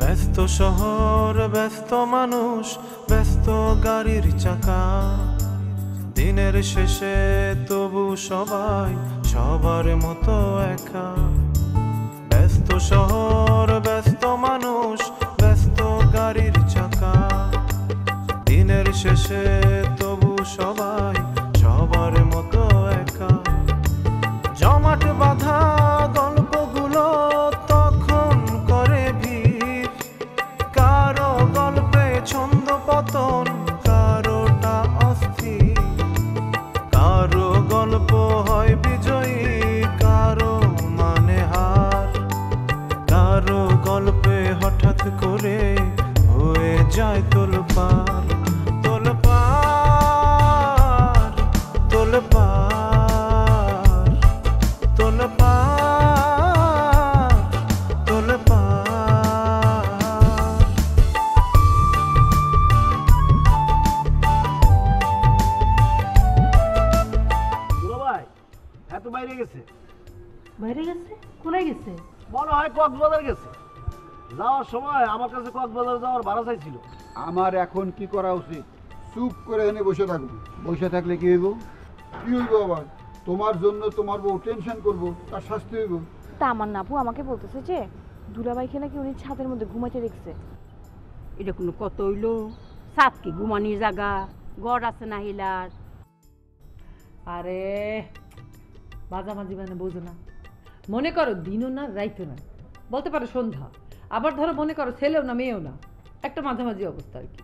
ব্যস্ত শহর, ব্যস্ত মানুষ, ব্যস্ত গাড়ির চাকা, দিনের শেষে তবু সবাই সবার মতো একা। ব্যস্ত শহর, ব্যস্ত মানুষ, ব্যস্ত গাড়ির চাকা, দিনের শেষে তবু সবাই সবার মতো একা। জমাট বাঁধা গল্পগুলো তখন করে ভিড়, কারো গল্পে ছন্দ পতন, কারোটা অস্থির, কারো গল্প হয় বিজয়ী, কারো মানে হার, কারো গল্পে হঠাৎ করে হয়ে যায় তোলপাড়। তোলপাড়, তোলপাড়, তোলপাড়, তোলপাড়। ভাই এত বাইরে গেছে, বাইরে গেছে, কোথায় গেছে? মনে হয় কক্সবাজার গেছে। যাওয়ার সময় আমার কাছে কক্সবাজার যাওয়ার ভাড়া চাইছিল। আমার এখন কি করা উচিত? চুপ করে এনে বসে থাকবো। বসে থাকলে কি হইব? কি হইব আবার? তোমার জন্য তোমার বউ টেনশন করব, তার শাস্তি হইব। তা আমার নাপু আমাকে বলতেছে যে দুলাভাইকে নাকি উনি ছাদের মধ্যে ঘুমাতে দেখছে। এটা কোনো কত হইলো? ছাদ কি ঘুমানির জায়গা? গড় আছে না হিলার? আরে মাঝামাঝি মানে বোঝো না? মনে করো দিনও না রাইতো না, বলতে পারো সন্ধ্যা, আবার ধরো মনে করো ছেলেও না মেয়েও না, একটা মাঝামাঝি অবস্থা আর কি।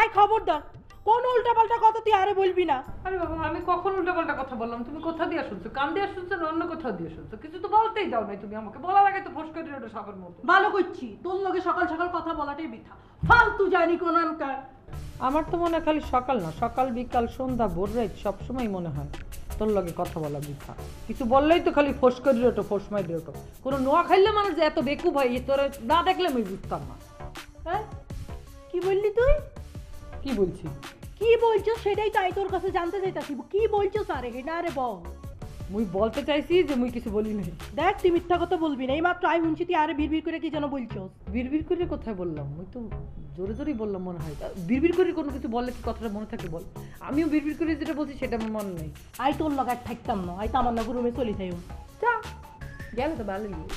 এই খবরদার, কোন উল্টাপাল্টা কথা তুই আরে বলবি না। আরে বাবা, আমি কখন উল্টাপাল্টা কথা বললাম? তুমি কোথা দিয়ে শুনছো? কান দিয়ে শুনছো না অন্য কোথাও দিয়ে শুনছো? কিছু তো বলতেই দাও নাই তুমি আমাকে। বলার আগে তো ফোঁস করে ওটা সাপের মতো। ভালো করছি, তোর লগে সকাল সকাল কথা বলাটাই বৃথা, ফালতু জানি কোন আনকার। আমার তো মনে খালি সকাল না, সকাল বিকাল সন্ধ্যা ভোর রাত সবসময় মনে হয় তোর লগে কথা বলা বৃথা। কিছু বললেই তো খালি ফোঁস করে ওঠো, ফোঁসমাই দিয়ে ওঠো। কোনো নোয়া খাইলে মানুষ যে এত বেকুব হয় এ তোর না দেখলে আমি বুঝতাম না। হ্যাঁ, কি বললি তুই? কি বলছি? কি বলছো সেটাই তাই তোর কাছে জানতে চাইতাছি, কি বলছো? আরে হেনা রে বউ, মুই বলতে চাইছি যে মুই কিছু বলি নাই। দেখ তুই মিথ্যা কথা বলবি না, এইমাত্র আই শুনছি তুই আরে বিড়বিড় করে কি যেন বলছো। বিড়বিড় করে কোথায় বললাম? মুই তো জোরে জোরেই বললাম মনে হয়। বিড়বিড় করে কোনো কিছু বললে কি কথাটা মনে থাকে বল? আমিও বিড়বিড় করে যেটা বলছি সেটা আমার মনে নেই। আই তোর লগে আর থাকতাম না, আই তো আমার লগে রুমে চলে যাই। যা গেলে তো ভালোই হয়।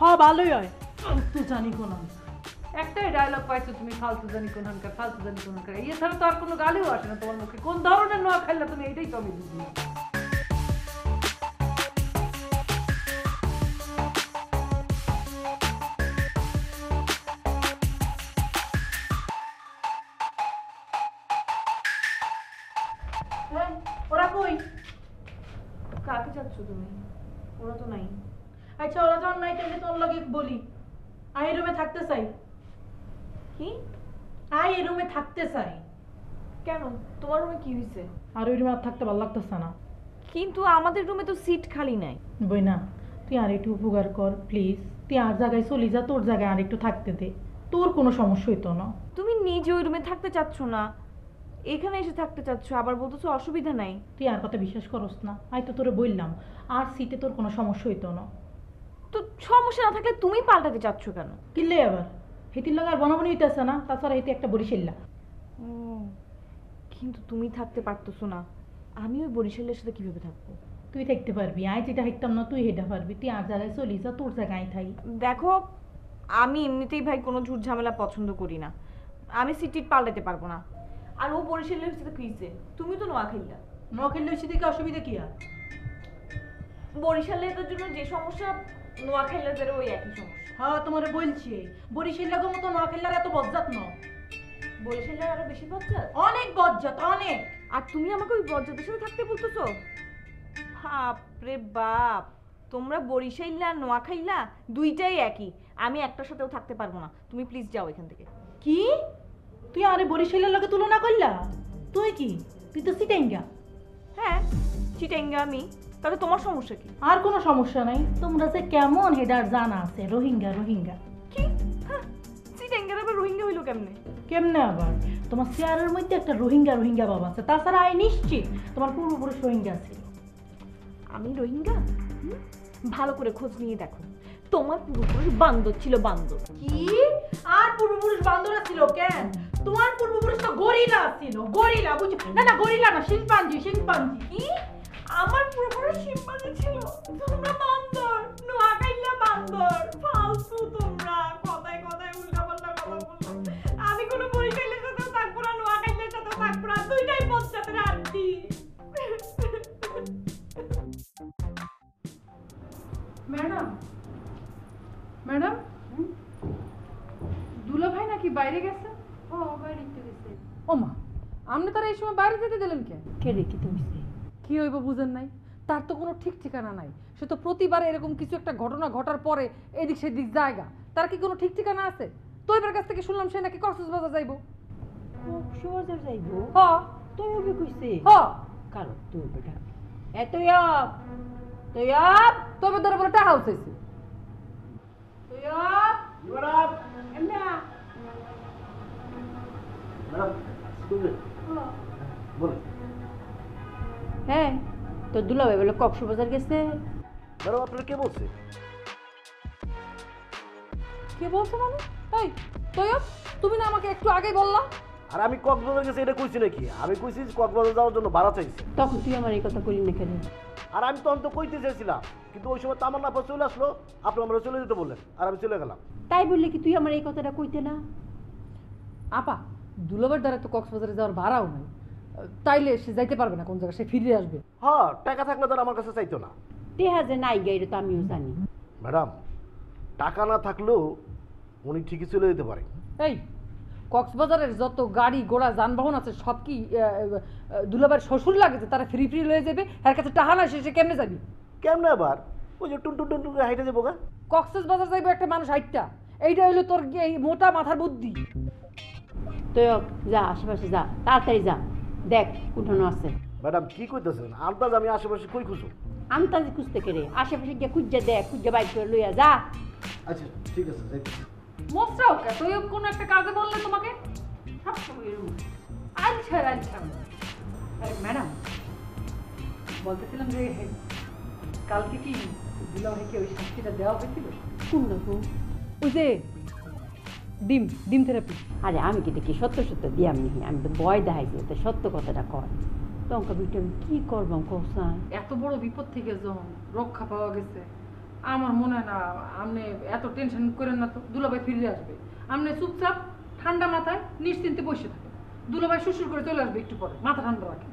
হ্যাঁ ভালোই হয়। তো জানি কোন একটাই ডায়লগ পাইছো তুমি, ফালতু জানি কোন হানকার, ফালতু জানি কোন হানকার। এছাড়া তো আর কোনো গালিও আসে না তোমার মুখে। কোন ধরনের নোয়া খাইলে তুমি, এটাই তো আমি বুঝি। ওরা কই? কাকে যাচ্ছ তুমি? ওরা তো নাই। আচ্ছা ওরা যখন নাই তাহলে তোর লগে বলি, আই এই রুমে থাকতে চাই। কি? আই এই রুমে থাকতে চাই। কেন? তোমার রুমে কি হয়েছে? আর ওই রুমে আর থাকতে ভালো লাগতেছে না। কিন্তু আমাদের রুমে তো সিট খালি নাই। বই না তুই আর একটু উপকার কর প্লিজ, তুই আর জায়গায় চলি যা, তোর জায়গায় আর একটু থাকতে দে, তোর কোনো সমস্যা হইতো না। তুমি নিজে ওই রুমে থাকতে চাচ্ছ না, এখানে এসে থাকতে চাচ্ছ, আবার বলতেছো অসুবিধা নাই। তুই আর কথা বিশ্বাস করস না, আই তো তোরে বললাম আর সিটে তোর কোনো সমস্যা হইতো না। তো সমস্যা না থাকলে তুমি পাল্টাতে চাচ্ছ কেন? কিনলে আবার হেতির লগে আর বনাবনি হইতেছে না, তাছাড়া হেতি একটা বরিশাল্লা। ও কিন্তু তুমি থাকতে পারতেছো না, আমি ওই বরিশালের সাথে কিভাবে থাকবো? তুই থাকতে পারবি, আই যেটা থাকতাম না তুই হেটা পারবি। তুই আর জায়গায় চলি যা, তোর জায়গায় থাই। দেখো আমি এমনিতেই ভাই কোনো ঝুট ঝামেলা পছন্দ করি না, আমি সিট টিট পাল্টাতে পারবো না। আর ও বরিশালের হচ্ছে তো কইছে, তুমি তো নোয়া খেললা, নোয়া খেললে হচ্ছে কি অসুবিধা? কি আর বরিশালের জন্য যে সমস্যা, নোয়া খেললাদেরও ওই একই সমস্যা। হ্যাঁ তোমারে বলছি, বরিশালের মতো নোয়া খেললার এত বজ্জাত না। বরিশালের আরো বেশি বজ্জাত? অনেক বজ্জাত, অনেক। আর তুমি আমাকে ওই বজ্জাতের সাথে থাকতে বলতেছো? বাপরে বাপ, তোমরা বরিশাইল্লা নোয়া খাইলা দুইটাই একই, আমি একটার সাথেও থাকতে পারবো না। তুমি প্লিজ যাও এখান থেকে। কি? তুই আরে বরিশালের লগে তুলনা করলা? তুই কি? তুই তো চিটাঙ্গা। হ্যাঁ চিটাঙ্গা আমি, তাহলে তোমার সমস্যা কি? আর কোনো সমস্যা নাই, তোমরা যে কেমন হেডার জানা আছে। রোহিঙ্গা, রোহিঙ্গা কি? হ্যাঁ চিটাঙ্গার আবার রোহিঙ্গা হইলো কেমনে? কেমনে আবার? তোমার চেয়ারের মধ্যে একটা রোহিঙ্গা রোহিঙ্গা বাবা আছে, তাছাড়া আই নিশ্চিত তোমার পূর্বপুরুষ রোহিঙ্গা আছে। আমি রোহিঙ্গা? ভালো করে খোঁজ নিয়ে দেখো, তোমার পূর্বপুরুষ বান্দর ছিল, বান্দর কি আর পূর্বপুরুষ বান্দরা ছিল কেন? তোমার পূর্বপুরুষ তো গরিলা ছিল, গরিলা বুঝছো? না না গরিলা না, শিম্পাঞ্জি, শিম্পাঞ্জি। আমার পূর্বপুরুষ শিম্পাঞ্জি ছিল, তোমরা বান্দর, নোয়াখাইলা বান্দর, ফালতু তোমরা কথায় কথায় উল্টাপাল্টা কথা বলছো। আমি কোনো বরিশালের সাথে থাকবো না, নোয়াখাইলের সাথে থাকবো না, দুইটাই পঞ্চায়েতের আড্ডি। ম্যাডাম ম্যাডাম দুলা ভাই নাকি বাইরে গেছে? ও বাইরে গেছে। ও মা, আপনি তার এই সময় বাইরে যেতে দিলেন কেন? কে রে, কি হইছে? কি হইব বুঝেন নাই? তার তো কোনো ঠিক ঠিকানা নাই। সে তো প্রতিবার এরকম কিছু একটা ঘটনা ঘটার পরে এদিক সেদিক জায়গা, তার কি কোনো ঠিক ঠিকানা আছে? তো এবার কাছ থেকে শুনলাম সে নাকি কক্সবাজার যাইব। কক্সবাজার যাইব? হ্যাঁ। তুই ওকে কইছে? হ্যাঁ। কারণ তুই বেটা এতই আপ তুই আপ তোর দরে বড় টাকা উঠেছে। তুই আপ ইউর আপ এমনা ম্যাডাম তুমি বল। হ্যাঁ, তো দুলাভাই বলে কক্সবাজার গেছে। ম্যাডাম আপনি কে বলছে? কে বলছে মানে? এই তুই আপ, তুমি না আমাকে একটু আগে বললা। আর আমি কক্সবাজার গেছি এটা কইছি নাকি? আমি কইছি কক্সবাজার যাওয়ার জন্য ভাড়া চাইছি। তখন তুই আমার এই কথা কইলি না কেন? আর আমি তখন তো কইতে চেয়েছিলাম, কিন্তু ওই সময় তামান্না আপা চলে আসলো, আপনি আমরা চলে যেতে বললেন, আর আমি চলে গেলাম। তাই বললে কি তুই আমার এই কথাটা কইতে না? আপা, দুলাভাইয়ের দ্বারা তো কক্সবাজারে যাওয়ার ভাড়াও নাই, তাইলে সে যাইতে পারবে না কোন জায়গায়, সে ফিরে আসবে। হ্যাঁ, টাকা থাকলে তার আমার কাছে চাইতো না। টেহা যে নাই গাইরে তো আমিও জানি। ম্যাডাম, টাকা না থাকলেও উনি ঠিকই চলে যেতে পারে। এই কক্সবাজারের যত গাড়ি ঘোড়া যানবাহন আছে সব কি দুলাভাইয়ের শ্বশুর লাগে যে তারা ফ্রি ফ্রি লয়ে যাবে? এর কাছে টাকা না, সে কেমনে যাবি? কেমনে আবার ওই যে টুন টুন টুন টুন হাইটে যাবো গা? কক্সবাজার যাইবো একটা মানুষ হাইটটা? এইটা হইলো তোর এই মোটা মাথার বুদ্ধি। তুই যা, আশেপাশে যা, তাড়াতাড়ি যা, দেখ উঠানো আছে। ম্যাডাম কি কইতেছেন? আন্দাজ আমি আশেপাশে কই খুঁজো? আন্দাজে খুঁজতে কেড়ে আশেপাশে গিয়ে খুঁজে দেখ, খুঁজে বাইক করে লইয়া যা। আচ্ছা ঠিক আছে, যাই। মোসরাও কে তুই কোন একটা কাজে বললে তোমাকে? সব সময় এরকম আচ্ছা আচ্ছা। আরে ম্যাডাম বলতেছিলাম যে কালকে কি দুলাভাইকে ওই শাস্তিটা দেওয়া হয়েছিল? কোন দেখো ওই যে ডিম ডিম থেরাপি। আরে আমি কি দেখি সত্য সত্য দিয়াম নি, আমি তো ভয় দেখাইছি, তো সত্য কথাটা কর। তখন আমি কি করবো কোসান? এত বড় বিপদ থেকে যখন রক্ষা পাওয়া গেছে, আমার মনে হয় না আপনি এত টেনশন করেন না। তো দুলাভাই ফিরে আসবে, আপনি চুপচাপ ঠান্ডা মাথায় নিশ্চিন্তে বসে থাকেন। দুলাভাই শ্বশুর করে চলে আসবে একটু পরে, মাথা ঠান্ডা রাখেন।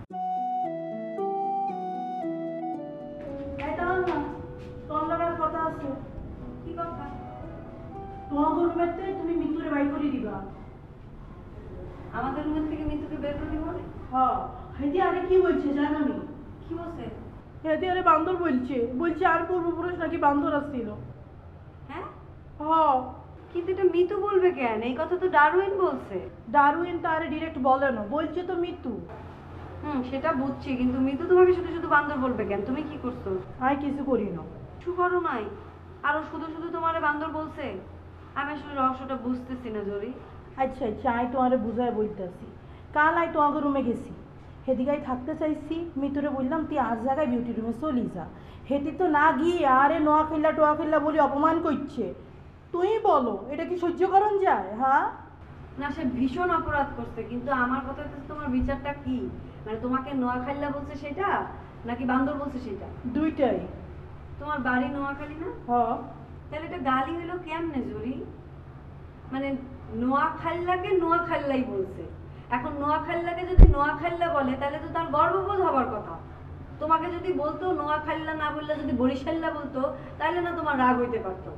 তুমি মৃত্যুরে বাই করে দিবা? আমাদের রুমের থেকে মৃত্যুকে বের করে দিব? হ্যাঁ। হেদি আরে কি বলছে জান? আমি কি বলছে? হেদি আরে বান্দর বলছে, বলছে আর পূর্বপুরুষ নাকি বান্দর আসছিল। হ্যাঁ হ্যাঁ, কিন্তু এটা মিতু বলবে কেন? এই কথা তো ডারউইন বলছে। ডারউইন তো আরে ডাইরেক্ট বলে না, বলছে তো মিতু। হুম, সেটা বুঝছি, কিন্তু মিতু তোমাকে শুধু শুধু বান্দর বলবে কেন? তুমি কি করছো? আর কিছু করি না। কিছু করো নাই আর ও শুধু শুধু তোমারে বান্দর বলছে? আমি আসলে রহস্যটা বুঝতেছি না জরি। আচ্ছা আচ্ছা, আমি তোমারে বুঝাই বলতেছি। কাল আই তোমাকে রুমে গেছি, হেদিকায় থাকতে চাইছি, মিতুরে বললাম তুই আর জায়গায় বিউটি রুমে চলি যা। হেতি তো না গিয়ে আরে নোয়াখাইলা টোয়াখাইলা বলি অপমান করছে। তুই বলো এটা কি সহ্য করণ যায়? হ্যাঁ না, সে ভীষণ অপরাধ করছে, কিন্তু আমার কথা হচ্ছে তোমার বিচারটা কি? মানে তোমাকে নোয়াখাইলা বলছে সেটা নাকি বান্দর বলছে সেটা? দুইটাই। তোমার বাড়ি নোয়াখালী না? হ্যাঁ। তাহলে এটা গালি হইলো কেমনে জরি? মানে নোয়াখাইলাকে নোয়াখাইলাই বলছে, এখন নোয়াখাইলাকে যদি নোয়াখাইলা বলে তাহলে তো তার গর্ববোধ হবার কথা। তোমাকে যদি বলতো নোয়াখাইলা না বললে, যদি বরিশাল্লা বলতো, তাহলে না তোমার রাগ হইতে পারতো।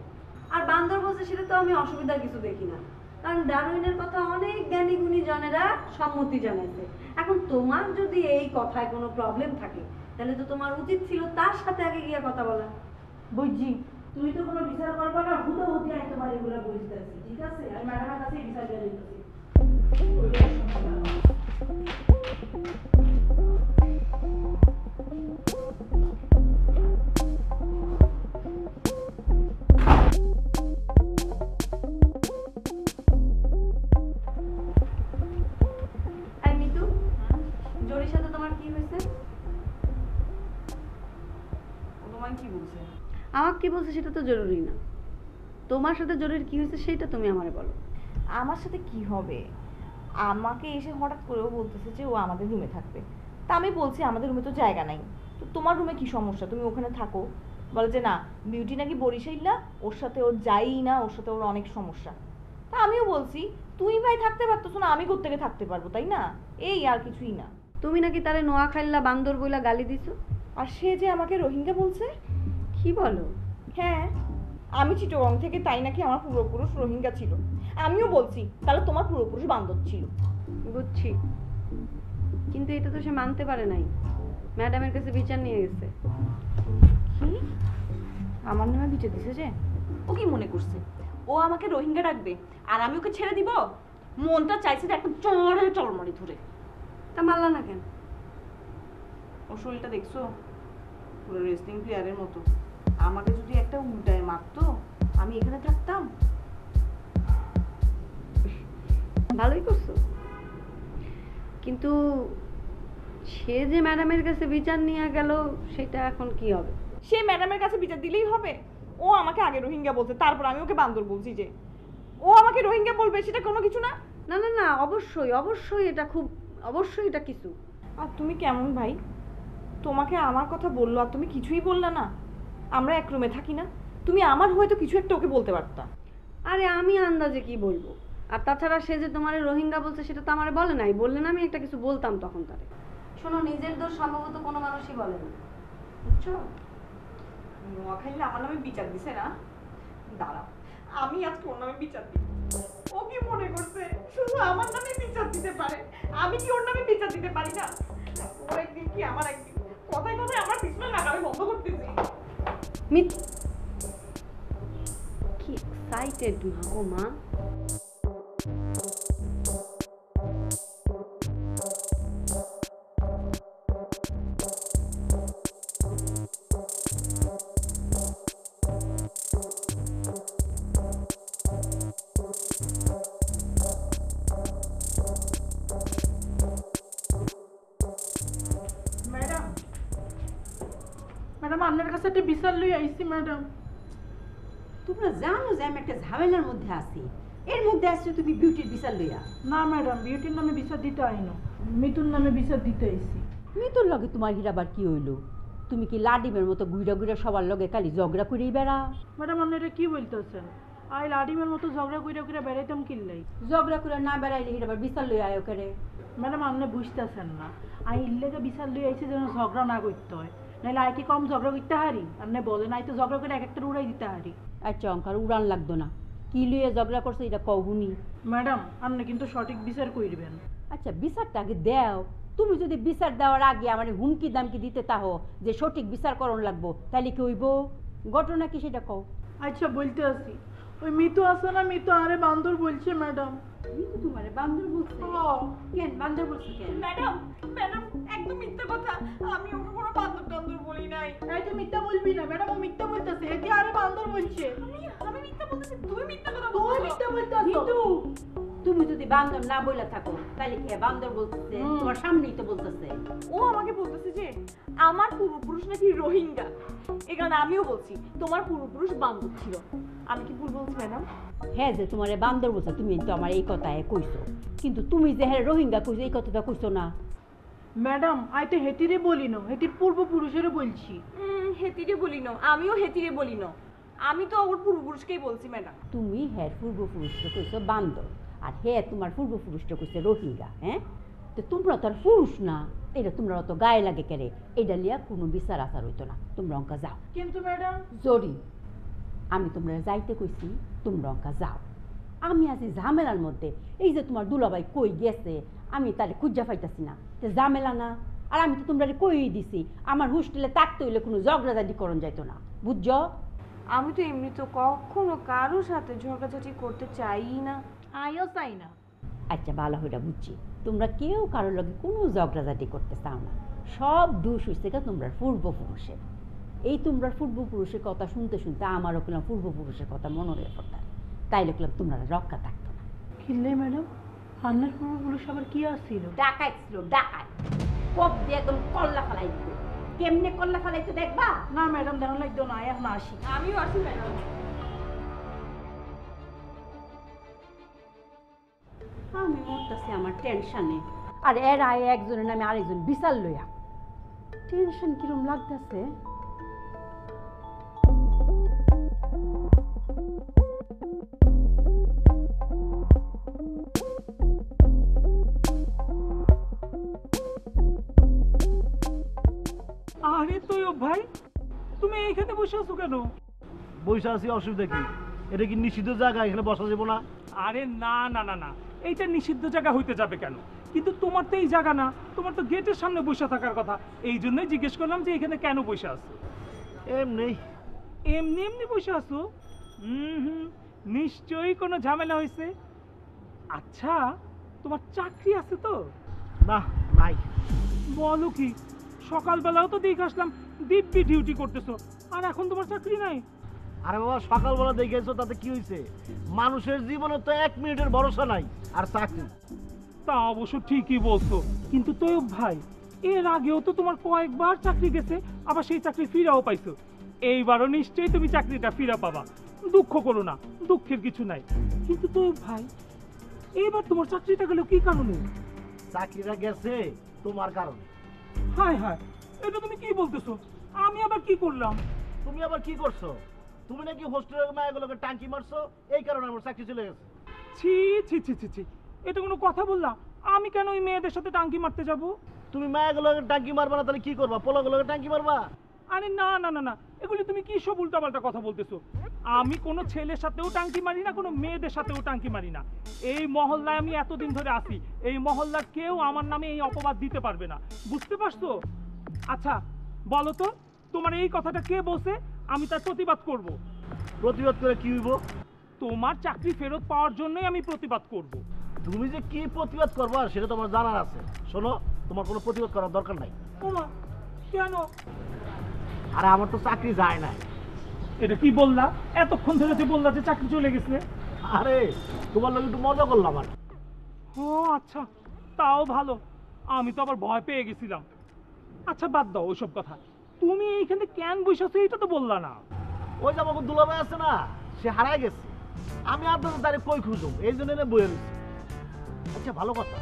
আর বান্দর বলছে সেটা তো আমি অসুবিধার কিছু দেখি না, কারণ ডারউইনের কথা অনেক জ্ঞানী গুণী জনেরা সম্মতি জানাইছে। এখন তোমার যদি এই কথায় কোনো প্রবলেম থাকে তাহলে তো তোমার উচিত ছিল তার সাথে আগে গিয়ে কথা বলা। বুঝছি তুমি তো কোনো বিচার করবা না, হুদা হুদি আইতে পারে এগুলো বুঝতে আছি। ঠিক আছে, আর ম্যাডামের কাছে বিচার দিয়ে দিচ্ছি। আর মিতু, জরির সাথে তোমার কি হয়েছে? ও তোমায় কি বলছে? আমাকে কি বলছে সেটা তো জরুরি না। তোমার সাথে জরুরি কি হয়েছে সেটা তুমি আমারে বলো। আমার সাথে কি হবে? আমাকে এসে হঠাৎ করে বলতেছে যে ও আমাদের রুমে থাকবে। তা আমি বলছি আমাদের রুমে তো জায়গা নাই, তো তোমার রুমে কি সমস্যা, তুমি ওখানে থাকো। বলে যে না, বিউটি নাকি বরিশাইল না, ওর সাথে ওর যাই না, ওর সাথে ওর অনেক সমস্যা। তা আমিও বলছি তুই ভাই থাকতে পারতো না, আমি কোথেকে থাকতে পারবো, তাই না? এই আর কিছুই না। তুমি নাকি তারে নোয়াখাইল্লা বান্দর বইলা গালি দিছো, আর সে যে আমাকে রোহিঙ্গা বলছে। কি বলো? হ্যাঁ, আমি চিটগং থেকে, তাই নাকি আমার পূর্বপুরুষ রোহিঙ্গা ছিল। আমিও বলছি তাহলে তোমার পূর্বপুরুষ বান্দর ছিল। বুঝছি, কিন্তু এটা তো সে মানতে পারে নাই, ম্যাডামের কাছে বিচার নিয়ে গেছে। কি? আমার নামে বিচার দিছে? যে ও কি মনে করছে ও আমাকে রোহিঙ্গা ডাকবে আর আমি ওকে ছেড়ে দিব? মনটা চাইছে যে একটা চড়ে চড়মড়ি ধরে। তা মারলা না কেন? ওর শরীরটা দেখছো, পুরো রেসলিং প্লেয়ারের মতো। আমাকে যদি একটা উল্টায় মারতো আমি এখানে থাকতাম। ভালোই করছো, কিন্তু সে যে ম্যাডামের কাছে বিচার নিয়ে গেল সেটা এখন কি হবে? সে ম্যাডামের কাছে বিচার দিলেই হবে? ও আমাকে আগে রোহিঙ্গা বলছে, তারপর আমি ওকে বান্দর বলছি। যে ও আমাকে রোহিঙ্গা বলবে সেটা কোনো কিছু না? না না না, অবশ্যই অবশ্যই এটা খুব, অবশ্যই এটা কিছু। আর তুমি কেমন ভাই, তোমাকে আমার কথা বললো আর তুমি কিছুই বললা না। আমরা এক রুমে থাকি না, তুমি আমার হয়তো কিছু একটা ওকে বলতে পারতা। আরে আমি আন্দাজে কি বলবো? আর তাছাড়া সে যে তোমার রোহিঙ্গা বলছে সেটা তো আমারে বলে নাই, বললে না আমি একটা কিছু বলতাম তখন তারে। শোনো, নিজের দোষ সম্ভবত কোনো মানুষই বলে না, বুঝছো? নোয়াখাইলে আমার নামে বিচার দিছে না? দাঁড়াও, আমি আজকে ওর নামে বিচার দিই। ও কি মনে করছে শুধু আমার নামে বিচার দিতে পারে, আমি কি ওর নামে বিচার দিতে পারি না? ও একদিন কি আমার একদিন কথায় কথায় আমার পিছনে লাগাবে বন্ধ করতেছি। কি এক্সাইটেড মা, ও মা। আপনার কাছে একটা বিচার লই আইছি ম্যাডাম। তোমরা জানো যে আমি একটা ঝামেলার মধ্যে আছি, এর মধ্যে আসছো তুমি বিউটির বিচার লইয়া? না ম্যাডাম, বিউটির নামে বিচার দিতে আইনো, মিতুর নামে বিচার দিতে আইছি। মিতুর লগে তোমার হিরাবার কি হইলো? তুমি কি লাডিমের মতো ঘুরা ঘুরা সবার লগে খালি ঝগড়া করেই বেড়া? ম্যাডাম আপনি এটা কি বলতেছেন? আই লাডিমের মতো ঝগড়া ঘুরা ঘুরা বেড়াইতাম কি লাই? ঝগড়া ঘুরা না বেড়াইলে হিরাবার বিচার লই আয়ো করে? ম্যাডাম আপনি বুঝতেছেন না, আই ইল্লেগে বিচার লই আইছি যেন ঝগড়া না করতে হয়, নাহলে আয় কি কম ঝগড়া করতে হারি? আপনি বলেন আয় তো ঝগড়া করে এক একটা উড়াই দিতে হারি। আচ্ছা অঙ্কার উড়ান লাগতো না, কি লুয়ে ঝগড়া করছে এটা কহুনি। ম্যাডাম আপনি কিন্তু সঠিক বিচার করবেন। আচ্ছা বিচারটা আগে দাও, তুমি যদি বিচার দেওয়ার আগে আমার হুমকি দামকি দিতে তাহো যে সঠিক বিচার করণ লাগবো, তাহলে কি হইব? ঘটনা কি সেটা কও। আচ্ছা বলতে আসি, ওই মিতু আছে না, মিতু আরে বান্দর বলছে ম্যাডাম। মিতু তোমারে বান্দর বলছে? কেন বান্দর বলছে কেন? ম্যাডাম ম্যাডাম একদম মিথ্যা কথা, আমি ওকে কোনো বান্দর টান্দর বলি নাই। এই তো মিথ্যা বলবি না ম্যাডাম, ও মিথ্যা বলতেছে, এ কি আরে বান্দর বলছে। আমি মিথ্যা বলতেছি? তুমি মিথ্যা কথা বলছো, তুমি মিথ্যা বলতাছো। মিতু তুমি যদি বান্দর না বইলা থাকো তাহলে কে বান্দর বলতেছে? তোমার সামনেই তো বলতেছে। ও আমাকে বলতেছে যে আমার পূর্বপুরুষ নাকি রোহিঙ্গা। এখানে আমিও বলছি তোমার পূর্বপুরুষ বান্দর ছিল। আমি কি ভুল বলছি ম্যাডাম? হ্যাঁ, যে তোমার বান্দর বলছো তুমি তো আমার এই কথা কইছো, কিন্তু তুমি যে হ্যাঁ রোহিঙ্গা কইছো এই কথাটা কইছো না। ম্যাডাম আই তো হেতিরে বলি না, হেতির পূর্বপুরুষেরও বলছি। হেতিরে বলি না, আমিও হেতিরে বলি না, আমি তো ওর পূর্বপুরুষকেই বলছি ম্যাডাম। তুমি হ্যাঁ পূর্বপুরুষকে কইছো বান্দর, আর হ্যাঁ তোমার পূর্বপুরুষটা কইছে রোহিঙ্গা। হ্যাঁ তো তোমরা তো আর পুরুষ না, এটা তোমরা অত গায়ে লাগে কেড়ে, এটা লিয়া কোনো বিচার আচার হইতো না। তোমরা অঙ্কা যাও। কিন্তু ম্যাডাম জরি আমি তোমরা যাইতে কইছি, তোমরা অঙ্কা যাও। আমি আছি ঝামেলার মধ্যে, এই যে তোমার দুলাভাই কই গেছে আমি তাহলে খুঁজা পাইতেছি না, তো ঝামেলা না? আর আমি তো তোমরা কই দিছি আমার হোস্টেলে থাকতে হইলে কোনো ঝগড়াঝাটিকরণ যাইতো না, বুঝছ? আমি তো এমনি তো কখনো কারোর সাথে ঝগড়াঝাটি করতে চাই না, আইও চাই না। আচ্ছা ভালো হইটা বুঝছি, তোমরা কেউ কারোর লগে কোনো ঝগড়াঝাটি করতে চাও না, সব দোষ হইছে কা তোমরা পূর্বপুরুষের। এই তোমরা পূর্বপুরুষের কথা শুনতে শুনতে আমার ওখানে পূর্বপুরুষের কথা মনে হয়ে পড়ত, তাই লোকলাম তোমরা রক্ষা থাকতো না। কিনলে ম্যাডাম আপনার পূর্বপুরুষ আবার কি আসছিল? ডাকাত ছিল, ডাকাত। কোপ দিয়ে একদম কল্লা ফালাই দিত। কেমনে কল্লা ফালাইতো দেখবা? না ম্যাডাম দেখুন লাগতো না, এখন আসি। আমিও আসি ম্যাডাম। আমি মরতেছি আমার টেনশনে। আর এর আয় একজনের নামে আরেকজন বিচার লইয়া টেনশন কিরম লাগতেছে। আরে তুই ভাই তুমি এইখানে বসে আছো কেন? বসে আছি, অসুবিধা কি? এটা কি নিষিদ্ধ জায়গা? এখানে বসা যাবে না। আরে না না না না, এইটা নিষিদ্ধ জায়গা হইতে যাবে কেন? কিন্তু তোমার তো এই জায়গা না, তোমার তো গেটের সামনে বসে থাকার কথা। এই জন্যই জিজ্ঞেস করলাম যে এখানে কেন বসে আছো। এমনি এমনি এমনি বসে আছো? হুম, নিশ্চয়ই কোনো ঝামেলা হয়েছে। আচ্ছা তোমার চাকরি আছে তো? না নাই। বলো কি, সকালবেলাও তো দেখে আসলাম দিব্যি ডিউটি করতেছো, আর এখন তোমার চাকরি নাই? আরে বাবা সকালবেলা দেখেছো তাতে কি হয়েছে? মানুষের জীবনে তো এক মিনিটের ভরসা নাই, আর চাকরি? তা অবশ্য ঠিকই বলছো, কিন্তু তৈয়ব ভাই এর আগেও তো তোমার কয়েকবার চাকরি গেছে, আবার সেই চাকরি ফিরাও পাইছো। এইবারও নিশ্চয়ই তুমি চাকরিটা ফিরা পাবা, দুঃখ করো না, দুঃখের কিছু নাই। কিন্তু তৈয়ব ভাই এইবার তোমার চাকরিটা গেল কি কারণে? চাকরিটা গেছে তোমার কারণে। হায় হায়, এটা তুমি কি বলতেছো? আমি আবার কি করলাম? তুমি আবার কি করছো? তুমি নাকি হোস্টেলের মায়াগুলোকে টাঙ্কি মারছো, এই কারণে আমার চাকরি চলে গেছে। ছি ছি ছি ছি ছি, এটা কোনো কথা বললাম? আমি কেন ওই মেয়েদের সাথে টাঙ্কি মারতে যাব? তুমি মায়াগুলোকে টাঙ্কি মারবা না তাহলে কি করবা? পোলাগুলোকে টাঙ্কি মারবা? আরে না না না না, এগুলি তুমি কি সব উল্টাপাল্টা কথা বলতেছো। আমি কোনো ছেলের সাথেও টাঙ্কি মারি না, কোনো মেয়েদের সাথেও টাঙ্কি মারি না। এই মহল্লায় আমি এতদিন ধরে আসি, এই মহল্লার কেউ আমার নামে এই অপবাদ দিতে পারবে না, বুঝতে পারছো? আচ্ছা বলো তো তোমার এই কথাটা কে বলছে? আমি তার প্রতিবাদ করব। প্রতিবাদ করে কি হইব? তোমার চাকরি ফেরত পাওয়ার জন্যই আমি প্রতিবাদ করব। তুমি যে কি প্রতিবাদ করবা সেটা তোমার জানার আছে। শোনো, তোমার কোনো প্রতিবাদ করার দরকার নাই। ওমা কেন? আরে আমার তো চাকরি যায় না। এটা কি বললা? এতক্ষণ ধরে যে বললা যে চাকরি চলে গেছে। আরে তোমার লোক একটু মজা করলাম আর। ও আচ্ছা, তাও ভালো। আমি তো আবার ভয় পেয়ে গেছিলাম। আচ্ছা বাদ দাও ওইসব কথা, তুমি এইখানে কেন বসে আছো এটা তো বললা না। ওই যে আমাকে দুলাভাই আছে না, সে হারায় গেছে, আমি আর তারে কই খুঁজুম, এই জন্য না বইয়ে। আচ্ছা ভালো কথা,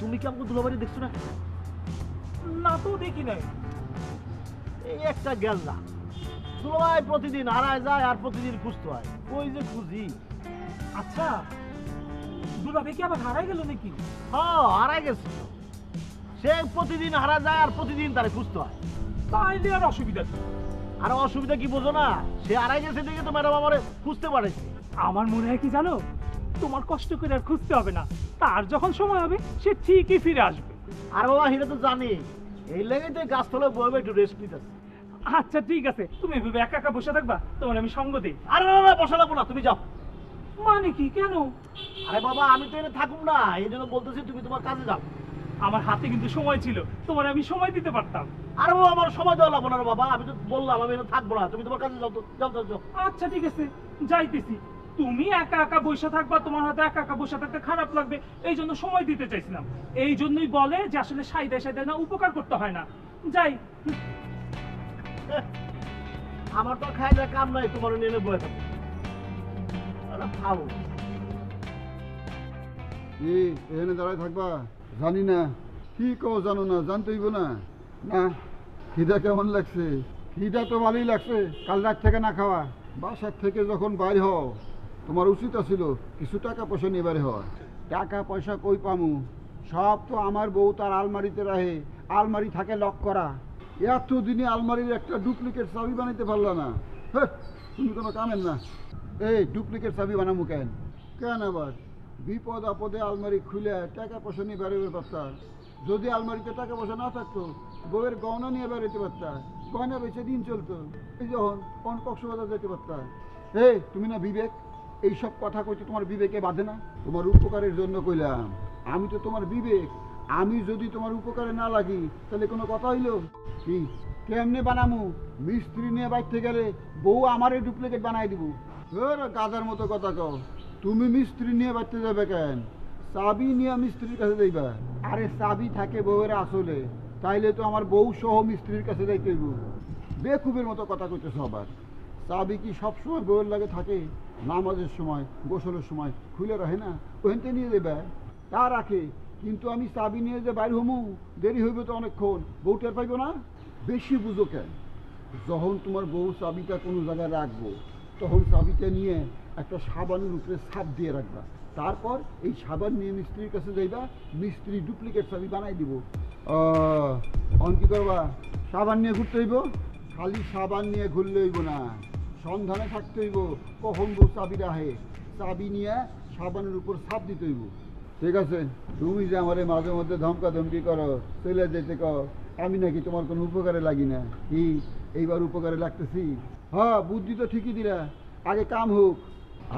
তুমি কি আমাকে দুলাভাই দেখছো না? না তো দেখি নাই। এই একটা গেল না, দুলাভাই প্রতিদিন হারায় যায় আর প্রতিদিন খুঁজতে হয়, ওই যে খুঁজি। আচ্ছা দুলাভাই কি আবার হারায় গেল নাকি? হ্যাঁ হারায় গেছে, সে প্রতিদিন হারা যায় আর প্রতিদিন তারে খুঁজতে হয়। তাইলে আর অসুবিধা কি? আর অসুবিধা কি বোঝো না, সে হারাই গেছে দেখে তো ম্যাডাম আমারে খুঁজতে পারেছে। আমার মনে হয় কি জানো, তোমার কষ্ট করে আর খুঁজতে হবে না, তার যখন সময় হবে সে ঠিকই ফিরে আসবে। আর বাবা হিরা তো জানি, এই লেগেই তো গাছতলায় বসে একটু রেস্ট নিতে। আচ্ছা ঠিক আছে, তুমি ভেবে একা একা বসে থাকবা, তোমার আমি সঙ্গ দিই। আরে না না বসে লাগবো না, তুমি যাও। মানে কি কেন? আরে বাবা আমি তো এনে থাকুম না, এই জন্য বলতেছি তুমি তোমার কাজে যাও। আমার হাতে কিন্তু সময় ছিল, তোমার আমি সময় দিতে পারতাম। আর বাবা আমার সময় দেওয়া লাগবে না বাবা, আমি তো বললাম আমি এখানে থাকবো না, তুমি তোমার কাছে যাও তো। যাও যাও। আচ্ছা ঠিক আছে যাইতেছি। তুমি একা একা বসে থাকবা, তোমার হাতে একা একা বসে থাকতে খারাপ লাগবে, এই জন্য সময় দিতে চাইছিলাম। এই জন্যই বলে যে আসলে সাইডে সাইডে না উপকার করতে হয় না। যাই, আমার তো খাই না কাম নাই, তোমার নিয়ে বয়ে থাকবো। এখানে দাঁড়ায় থাকবা? জানি না কি কও, জানো না জানতেইব না। না খিদা কেমন লাগছে? খিদা তো ভালোই লাগছে, কাল রাত থেকে না খাওয়া। বাসার থেকে যখন বাইরে হও তোমার উচিত ছিল কিছু টাকা পয়সা নিয়ে বাইরে হওয়া। টাকা পয়সা কই পামু? সব তো আমার বউ তার আলমারিতে রাখে, আলমারি থাকে লক করা। এতদিনে আলমারির একটা ডুপ্লিকেট চাবি বানাইতে পারল না। হ্যাঁ তুমি কোনো কামেন না। এই ডুপ্লিকেট চাবি বানামু কেন? কেন আবার? বিপদ আপদে আলমারি খুলে টাকা পয়সা নিয়ে বেরোবে পারতাম। যদি আলমারিতে টাকা পয়সা না থাকতো বউয়ের গহনা নিয়ে বেরোতে পারতাম, গয়না বেঁচে দিন চলতো, এই যখন কোন কক্সবাজার যেতে পারতাম। এই তুমি না বিবেক, এইসব কথা কইতে তোমার বিবেকে বাঁধে না? তোমার উপকারের জন্য কইলাম, আমি তো তোমার বিবেক। আমি যদি তোমার উপকারে না লাগি তাহলে কোনো কথা হইল কি? কেমনে বানামু? মিস্ত্রি নিয়ে বাইরতে গেলে বউ আমারে ডুপ্লিকেট বানাই দিব। ওর গাদার মতো কথা কও, তুমি মিস্ত্রি নিয়ে বাড়তে যাবে কেন? চাবি নিয়ে মিস্ত্রির কাছে যাইবা। আরে চাবি থাকে বউয়ের আসলে, তাইলে তো আমার বউ সহ মিস্ত্রির কাছে যাইতে হইব। বেকুবের মতো কথা কইতেছ আবার। চাবি কি সবসময় বইয়ের লাগে থাকে? নামাজের সময়, গোসলের সময় খুলে রাখে না, ওহেনতে নিয়ে দেবে তা রাখে, কিন্তু আমি চাবি নিয়ে যে বাইর হমু দেরি হইবে তো অনেকক্ষণ, বউ টের পাইব না? বেশি বুঝো কেন? যখন তোমার বউ চাবিটা কোনো জায়গায় রাখবো তখন চাবিটা নিয়ে একটা সাবানের উপরে ছাপ দিয়ে রাখবা, তারপর এই সাবান নিয়ে মিস্ত্রির কাছে যাইবা, মিস্ত্রি ডুপ্লিকেট চাবি বানাই দিব। অন কি করবা? সাবান নিয়ে ঘুরতে হইব। খালি সাবান নিয়ে ঘুরলে হইব না, সন্ধানে থাকতে হইব কখন বউ চাবি রাখে, চাবি নিয়ে সাবানের উপর ছাপ দিতে হইব। ঠিক আছে, তুমি যে আমার মাঝে মধ্যে ধমকা ধমকি করো, চলে যেতে কর, আমি নাকি তোমার কোনো উপকারে লাগি না, কি এইবার উপকারে লাগতেছি? হ্যাঁ, বুদ্ধি তো ঠিকই দিলা, আগে কাম হোক।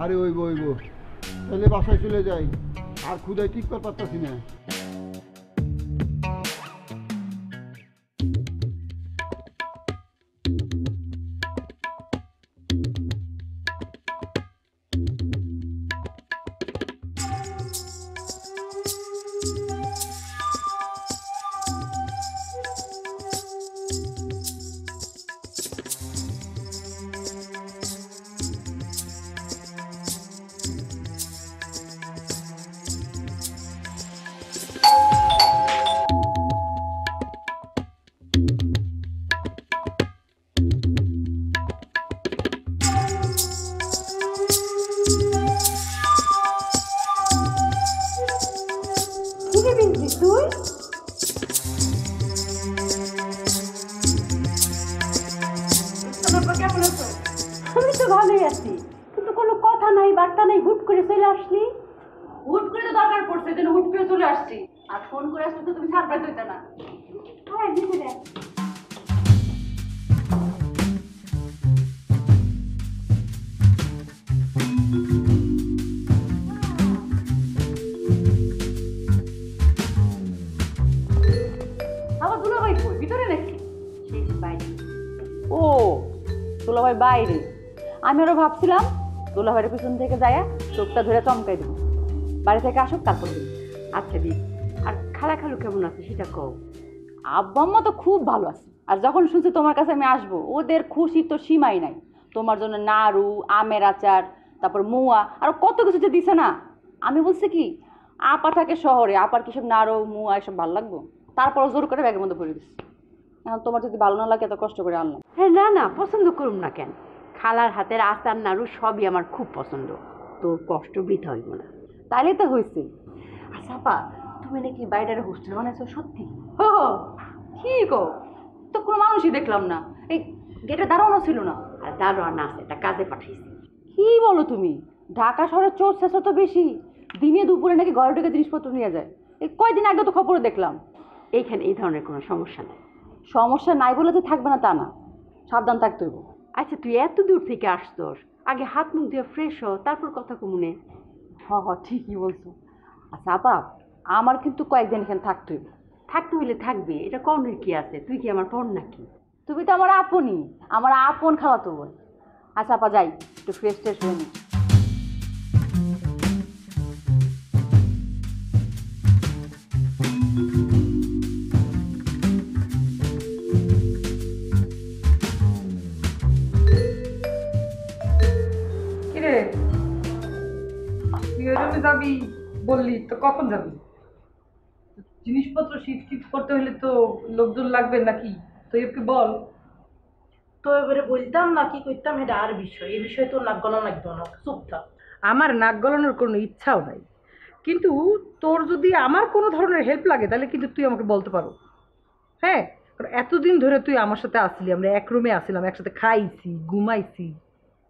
আরে ওইব ওইব, তাহলে বাসায় চলে যাই, আর ক্ষুধায় ঠিক করে পারতাছি না। ও দুলাভাই বাইরে, আমি আরো ভাবছিলাম দুলাভাইয়ের পিছন থেকে যায় চোখটা ধরে চমকাই দেবো, বাড়ি থেকে আসুক তারপর। আচ্ছা দি, আর খালা খালু কেমন আছে সেটা কও। আব্বা আম্মা তো খুব ভালো আছে, আর যখন শুনছি তোমার কাছে আমি আসবো ওদের খুশি তো সীমাই নাই। তোমার জন্য নাড়ু, আমের আচার, তারপর মুয়া, আর কত কিছু যে দিছে না। আমি বলছি কি, আপা থাকে শহরে, আপার কিসব নাড়ু মুয়া এসব ভালো লাগবো? তারপর জোর করে ব্যাগের মধ্যে ভরে দিচ্ছি। তোমার যদি ভালো না লাগে এত কষ্ট করে আনলাম। হ্যাঁ, না না পছন্দ করুম না কেন, খালার হাতের আচার নাড়ু সবই আমার খুব পছন্দ, তোর কষ্ট বৃথা হইব না। তাইলে তো হয়েছে। আচ্ছা আপা, তুমি নাকি বাইরের হোস্টেল বানাইছো? সত্যি? হো হো, ঠিক ও তো কোনো মানুষই দেখলাম না, এই গেটে দাঁড়ানো ছিল না। আর দাঁড়ানো আছে, এটা কাজে পাঠিয়েছি। কী বলো তুমি? ঢাকা শহরে চোর শেষও তো বেশি, দিনে দুপুরে নাকি ঘরে ঢুকে জিনিসপত্র নিয়ে যায়। এই কয়দিন আগে তো খবরও দেখলাম। এইখানে এই ধরনের কোনো সমস্যা নেই। সমস্যা নাই বলে তো থাকবে না তা না, সাবধান থাকতে হইব। আচ্ছা, তুই এত দূর থেকে আসতোস, আগে হাত মুখ দিয়ে ফ্রেশ হ, তারপর কথা কমুনে। হ হ, ঠিকই বলছো। আচ্ছা আপা, আমার কিন্তু কয়েকদিন এখানে থাকতে হইব। থাকতে হইলে থাকবে, এটা কনের কি আছে? তুই কি আমার বোন নাকি? তুমি তো আমার আপনই, আমার আপন খালাতো বোন। আচ্ছা আপা, যাই একটু ফ্রেশ ট্রেশ হয়ে নি। যাবি বললি তো, কখন যাবি? জিনিসপত্র শিফট করতে হলে তো লোকজন লাগবে নাকি? তুই ওকে বল তো। এবারে বুঝতাম না কি করতাম, এটা আর বিষয়, এই বিষয়ে তোর নাক গলানো লাগতো না, চুপ থাক। আমার নাক গলানোর কোনো ইচ্ছাও নাই, কিন্তু তোর যদি আমার কোনো ধরনের হেল্প লাগে তাহলে কিন্তু তুই আমাকে বলতে পারো। হ্যাঁ, কারণ এতদিন ধরে তুই আমার সাথে আসলি, আমরা এক রুমে আসলাম, একসাথে খাইছি, ঘুমাইছি,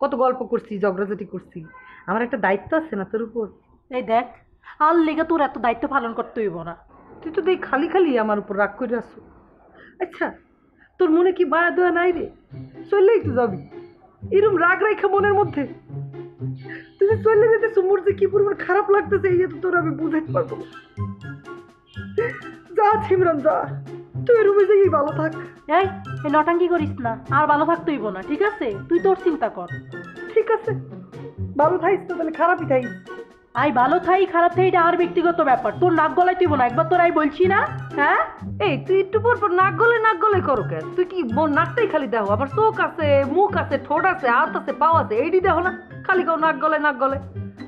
কত গল্প করছি, ঝগড়াঝাটি করছি। আমার একটা দায়িত্ব আছে না তোর উপর? এই দেখ, আর লেগে তোর এত দায়িত্ব পালন করতে হইব না। তুই তো দেখ খালি খালি আমার উপর রাগ করে আসো। আচ্ছা, তোর মনে কি বায়া দোয়া নাই রে? চললেই তো যাবি, এরম রাগ রাখা মনের মধ্যে তুই চললে যেতে সুমুর যে কি পরিমাণ খারাপ লাগতেছে এই তো তোর আমি বুঝাইতে পারবো। যা ছিমরান, যা, তুই রুমে যাই, ভালো থাক। এই নটাঙ্কি করিস না, আর ভালো থাকতে হইব না, ঠিক আছে? তুই তোর চিন্তা কর, ঠিক আছে? ভালো থাইস তো, তাহলে খারাপই থাইস। আই ভালো থাই খারাপ থাই এটা আর ব্যক্তিগত ব্যাপার, তোর নাক গলায় তুই না একবার তোর আই বলছি না। হ্যাঁ এই তুই একটু পর নাক গলে করো কেন? তুই কি মোর নাকটাই খালি দেখো, আবার চোখ আছে, মুখ আছে, ঠোঁট আছে, হাত আছে, পা আছে, এইটি দেখো না, খালি গাও নাক গলে।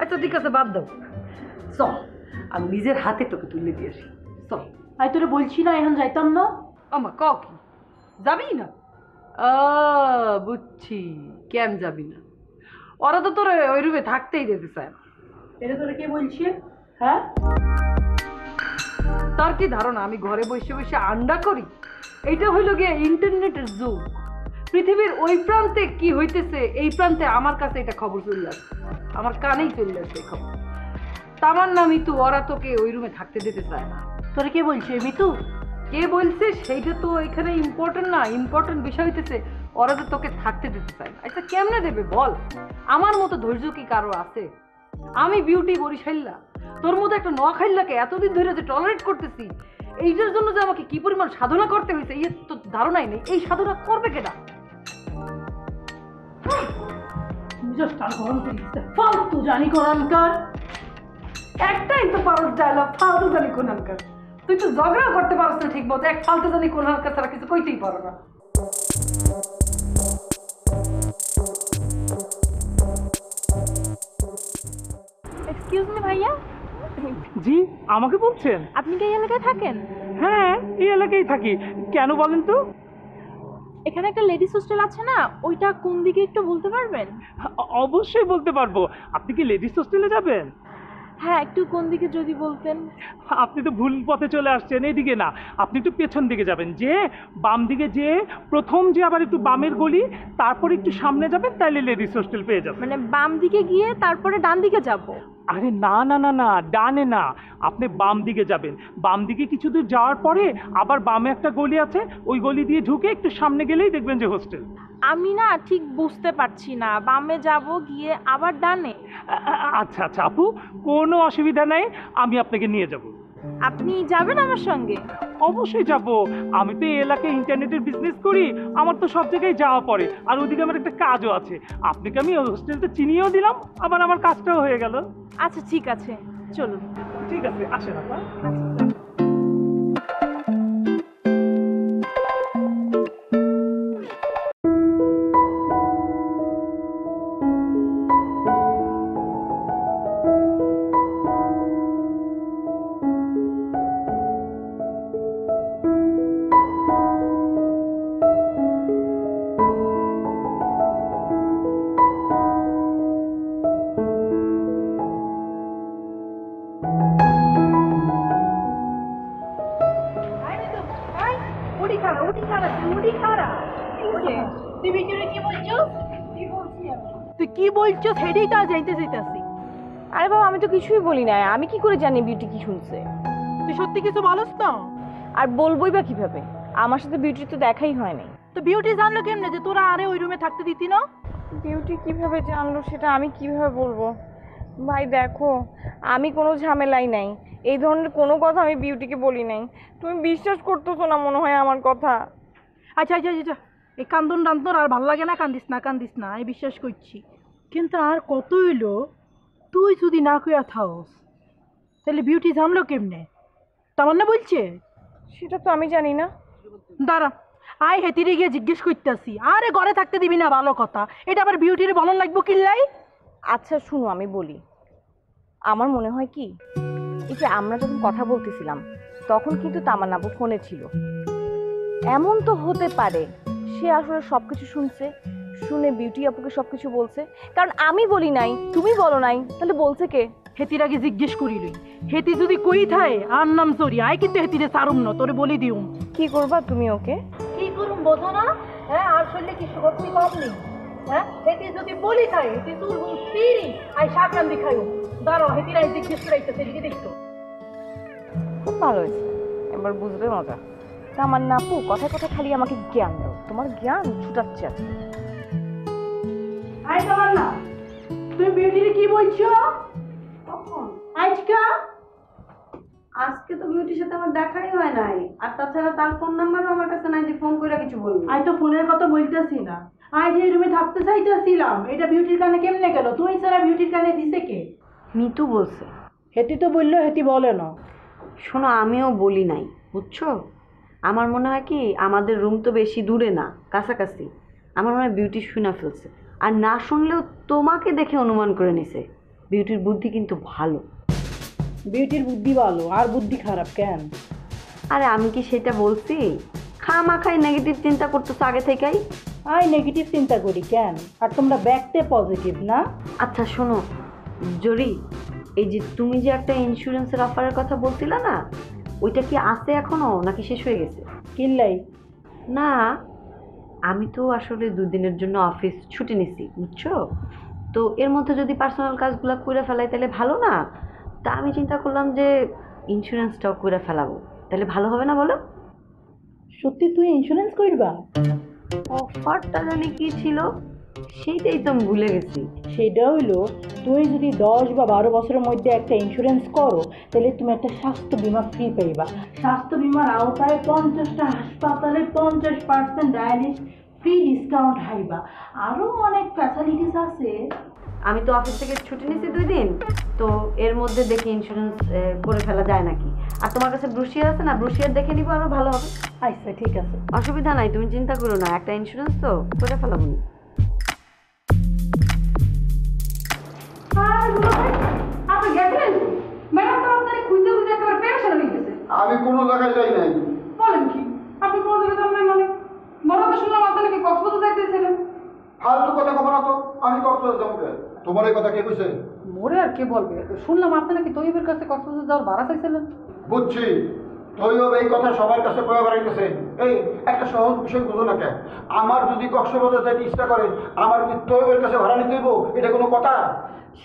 আচ্ছা ঠিক আছে বাদ দাও, চল আমি নিজের হাতে তোকে তুলে দিয়ে আসি। চল আই তোরে বলছি না এখন যাইতাম না? আমা ক কি যাবি না? বুঝছি কেন যাবি না, ওরা তো তোর ওই রুমে থাকতেই দিতে চায় না। এটা তোরা কে বলছি? হ্যাঁ তার কি ধারণা আমি ঘরে বসে বসে আন্ডা করি? এইটা হইল গিয়ে ইন্টারনেটের যুগ, পৃথিবীর ওই প্রান্তে কি হইতেছে এই প্রান্তে আমার কাছে এটা খবর চলে আসছে, আমার কানেই চলে আসছে খবর। তামার না মিতু, ওরা তোকে ওই রুমে থাকতে দিতে চায় না। তোরা কে বলছে? মিতু কে বলছে সেইটা তো এখানে ইম্পর্টেন্ট না, ইম্পর্টেন্ট বিষয় হইতেছে ওরা তো তোকে থাকতে দিতে চায় না। আচ্ছা কেমনে দেবে বল, আমার মতো ধৈর্য কি কারো আছে? আমি বিউটি বরিশাল্লা, তোর মতো একটা নোয়াখাইল্লাকে এতদিন ধরে যে টলারেট করতেছি, এইটার জন্য যে আমাকে কি পরিমাণ সাধনা করতে হয়েছে ইয়ে তো ধারণাই নেই। এই সাধনা করবে কেটা? একটাই তো পারস ডায়লগ, ফালতু জানি কোনালকার। তুই তো ঝগড়াও করতে পারস না ঠিক মতো, এক ফালতু জানি কোনালকার ছাড়া কিছু কইতেই পারো না। ভাইয়া জি আমাকে বলছেন? আপনি কি এই এলাকায় থাকেন? হ্যাঁ এই এলাকায় থাকি। কেন বলেন তো? এখানে একটা লেডিস হোস্টেল আছে না, ওইটা কোন দিকে একটু বলতে পারবেন? অবশ্যই বলতে পারবো। আপনি কি লেডিস হোস্টেলে যাবেন? হ্যাঁ একটু কোন দিকে যদি বলতেন। আপনি তো ভুল পথে চলে আসছেন, এইদিকে না, আপনি একটু পেছন দিকে যাবেন, যে বাম দিকে, যে প্রথম যে আবার একটু বামের গলি, তারপরে একটু সামনে যাবেন, তাহলে লেডিস হোস্টেল পেয়ে যাবেন। মানে বাম দিকে গিয়ে তারপরে ডান দিকে যাবো? আরে না না না না, ডানে না, আপনি বাম দিকে যাবেন। বাম দিকে কিছু দূর যাওয়ার পরে আবার বামে একটা গলি আছে, ওই গলি দিয়ে ঢুকে একটু সামনে গেলেই দেখবেন যে হোস্টেল। আমি না ঠিক বুঝতে পারছি না, বামে যাব গিয়ে আবার ডানে? আচ্ছা আচ্ছা আপু কোনো অসুবিধা নাই, আমি আপনাকে নিয়ে যাব। আপনি যাবেন আমার সঙ্গে? অবশ্যই যাব, আমি তো এই এলাকায় ইন্টারনেটের বিজনেস করি, আমার তো সব জায়গায় যাওয়া পড়ে, আর ওদিকে আমার একটা কাজও আছে। আপনাকে আমি হোস্টেলটা চিনিয়েও দিলাম, আবার আমার কাজটাও হয়ে গেল। আচ্ছা ঠিক আছে চলুন। ঠিক আছে আসেন আপনার। তুই কি বলছো সেটাই তো জানতে চাইতাছি। আরে বাবা আমি তো কিছুই বলি না, আমি কি করে জানি বিউটি কি শুনছে? তুই সত্যি কিছু বলস না? আর বলবই বা কিভাবে, আমার সাথে বিউটি তো দেখাই হয় নাই। তো বিউটি জানলো কেমনে যে তোরা আরে ওই রুমে থাকতে দিতি না? বিউটি কিভাবে জানলো সেটা আমি কিভাবে বলবো? ভাই দেখো আমি কোনো ঝামেলাই নাই, এই ধরনের কোনো কথা আমি বিউটিকে বলি নাই, তুমি বিশ্বাস করতেছো না মনে হয় আমার কথা। আচ্ছা আচ্ছা আচ্ছা এই কান্দন টান্দন আর ভালো লাগে না, কান্দিস না কান্দিস না, আমি বিশ্বাস করছি। কিন্তু আর কত হইলো তুই যদি না কইয়া থাকস তাহলে বিউটি জানলো কেমনে? তামান না বলছে? সেটা তো আমি জানি না। দাঁড়া আয় হেতিরে গিয়ে জিজ্ঞেস করতেছি। আরে ঘরে থাকতে দিবি না ভালো কথা, এটা আবার বিউটির বলন লাগবো কিল্লাই? আচ্ছা শুনো আমি বলি, আমার মনে হয় কি এই যে আমরা যখন কথা বলতেছিলাম তখন কিন্তু তামান আপু ফোনে ছিল, এমন তো হতে পারে সে আসলে সব কিছু শুনছে, শুনে বিউটি আপুকে সব কিছু বলছে। কারণ আমি বলি নাই তুমি বলো নাই, তাহলে বলছে কে? হেতির আগে জিজ্ঞেস করিলই, হেতি যদি কই থায় আর নাম সরি আয়, কিন্তু হেতিরে সারুম না তোরে বলি দিউম। কি করবা তুমি ওকে? কি করুম বোঝো না? হ্যাঁ আর শুনলে কি সত্যি লাভ নেই। হ্যাঁ হেতি যদি বলি থায় হেতি তুই বুঝছিরি আয় সাবধান দেখাইও। দাঁড়াও হেতির আগে জিজ্ঞেস করাইতেছে, এদিকে দেখতো। খুব ভালো হয়েছে, এবার বুঝবে মজা। আমার নাপু কথা কথা খালি আমাকে জ্ঞান দাও, তোমার জ্ঞান ছুটাচ্ছে আজকে। আয় তোমার না তুমি বিউটিকে কি বলছো? কখন? আজকে? আজকে তো বিউটির সাথে আমার দেখাই হয় নাই, আর তাছাড়া তার ফোন নাম্বারও আমার কাছে নাই যে ফোন করে কিছু বলবি। আই তো ফোনের কথা বলতেছি না, আই যে রুমে থাকতে চাইতেছিলাম এটা বিউটির কানে কেমনে গেল? তুই ছাড়া বিউটির কানে দিছে কে? মিতু বলছে। হেতি তো বললো, হেতি বলে না। শোনো, আমিও বলি নাই, বুঝছো? আমার মনে হয় কি, আমাদের রুম তো বেশি দূরে না, কাছাকাছি। আমার মনে হয় বিউটি শুনে ফেলছে, আর না শুনলেও তোমাকে দেখে অনুমান করে নিছে। বিউটির বুদ্ধি কিন্তু ভালো। বিউটির বুদ্ধি ভালো, আর বুদ্ধি খারাপ কেন? আরে আমি কি সেটা বলছি? খামাখাই নেগেটিভ চিন্তা করতেছো আগে থেকেই। আই নেগেটিভ চিন্তা করি কেন? আর তোমরা ব্যাকতে পজিটিভ না। আচ্ছা শোনো জরি, এই যে তুমি যে একটা ইন্স্যুরেন্সের অফারের কথা বলছিলে না, ওইটা কি আছে এখনও নাকি শেষ হয়ে গেছে? কিনলাই না, আমি তো আসলে দুদিনের জন্য অফিস ছুটি নিছি, বুঝছো তো? এর মধ্যে যদি পার্সোনাল কাজগুলো করে ফেলাই তাহলে ভালো না? তা আমি চিন্তা করলাম যে ইন্স্যুরেন্সটাও করে ফেলাবো, তাহলে ভালো হবে না বলো? সত্যি তুই ইন্স্যুরেন্স করবা? অফারটা জানি কী ছিল সেইটাই তো আমি ভুলে গেছি। সেইটা হইলো, তুই যদি 10 বা 12 বছরের মধ্যে একটা ইন্স্যুরেন্স করো তাহলে তুমি একটা স্বাস্থ্য বিমা ফ্রি পাইবা। স্বাস্থ্য বিমার আওতায় 50টা হাসপাতালে 50% ডায়ালিসিস ফ্রি ডিসকাউন্ট হাইবা, আরও অনেক ফ্যাসিলিটিস আছে। আমি তো অফিস থেকে ছুটি নিয়েছি 2 দিন, তো এর মধ্যে দেখি ইন্স্যুরেন্স করে ফেলা যায় নাকি। আর তোমার কাছে ব্রুশিয়ার আছে না? ব্রুশিয়ার দেখে নিবো, আরও ভালো হবে। আচ্ছা ঠিক আছে, অসুবিধা নাই, তুমি চিন্তা করো না, একটা ইন্স্যুরেন্স তো করে ফেলাবো। আমি কোনো জায়গায় যাই নাই। বলেন কি, আপনি কোনো জায়গায় যান নাই? মানে বড় তো শুনলাম আপনি নাকি কক্সবাজার যাইতেছিলেন। ফালতু কথা কব না তো, আমি কক্সবাজার যাবো কেন? তোমার এই কথা কে কইছে? মোরে আর কে বলবে। শুনলাম আপনি নাকি তৈয়বের কাছে কক্সবাজার যাওয়ার ভাড়া চাইছিলেন। বুঝছি, তৈয়ব এই কথা সবার কাছে কয়ে বেড়াইতেছে। এই একটা সহজ বিষয় বুঝো না কেন? আমার যদি কক্সবাজার যাইতে ইচ্ছা করে, আমার কি তৈয়বের কাছে ভাড়া নিতে হইব? এটা কোনো কথা?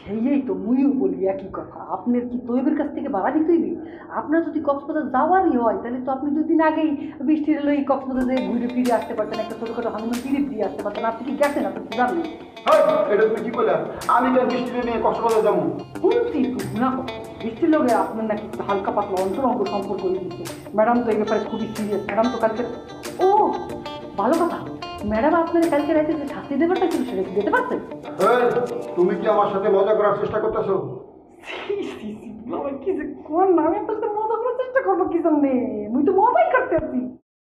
সেই তো মুইও বলি একই কথা। আপনার কি তৈবের কাছ থেকে ভাড়া দিতেই নেই? আপনার যদি কক্সবাজার যাওয়ারই হয় তাহলে তো আপনি 2 দিন আগেই বৃষ্টির লই কক্সবাজার যেয়ে ঘুরে ফিরে আসতে পারতেন, একটা ছোটোখাটো হানুমান ট্রিপ দিয়ে আসতে পারতেন। আপনি কি গেছেন? আপনি যাবেন? এটা তুমি কি বললেন? আমি কেন বৃষ্টির নিয়ে কক্সবাজার যাবো? শুনছি না বৃষ্টির লোকে আপনার নাকি হালকা পাতলা অন্তরঙ্গ সম্পর্ক হয়ে গেছে। ম্যাডাম তো এই ব্যাপারে খুবই সিরিয়াস। ম্যাডাম তো কালকে, ও ভালো কথা, ম্যাডাম আপনার কালকে রাইতে যে শাস্তি দেবেটা ছিল সেটা কি দিতে পারতেন? তুমি কি আমার সাথে মজা করার চেষ্টা করতেছো? কি যে কোন নামে বলতে মজা করার চেষ্টা করবো কি জন্য? মুই তো মজাই করতে আছি।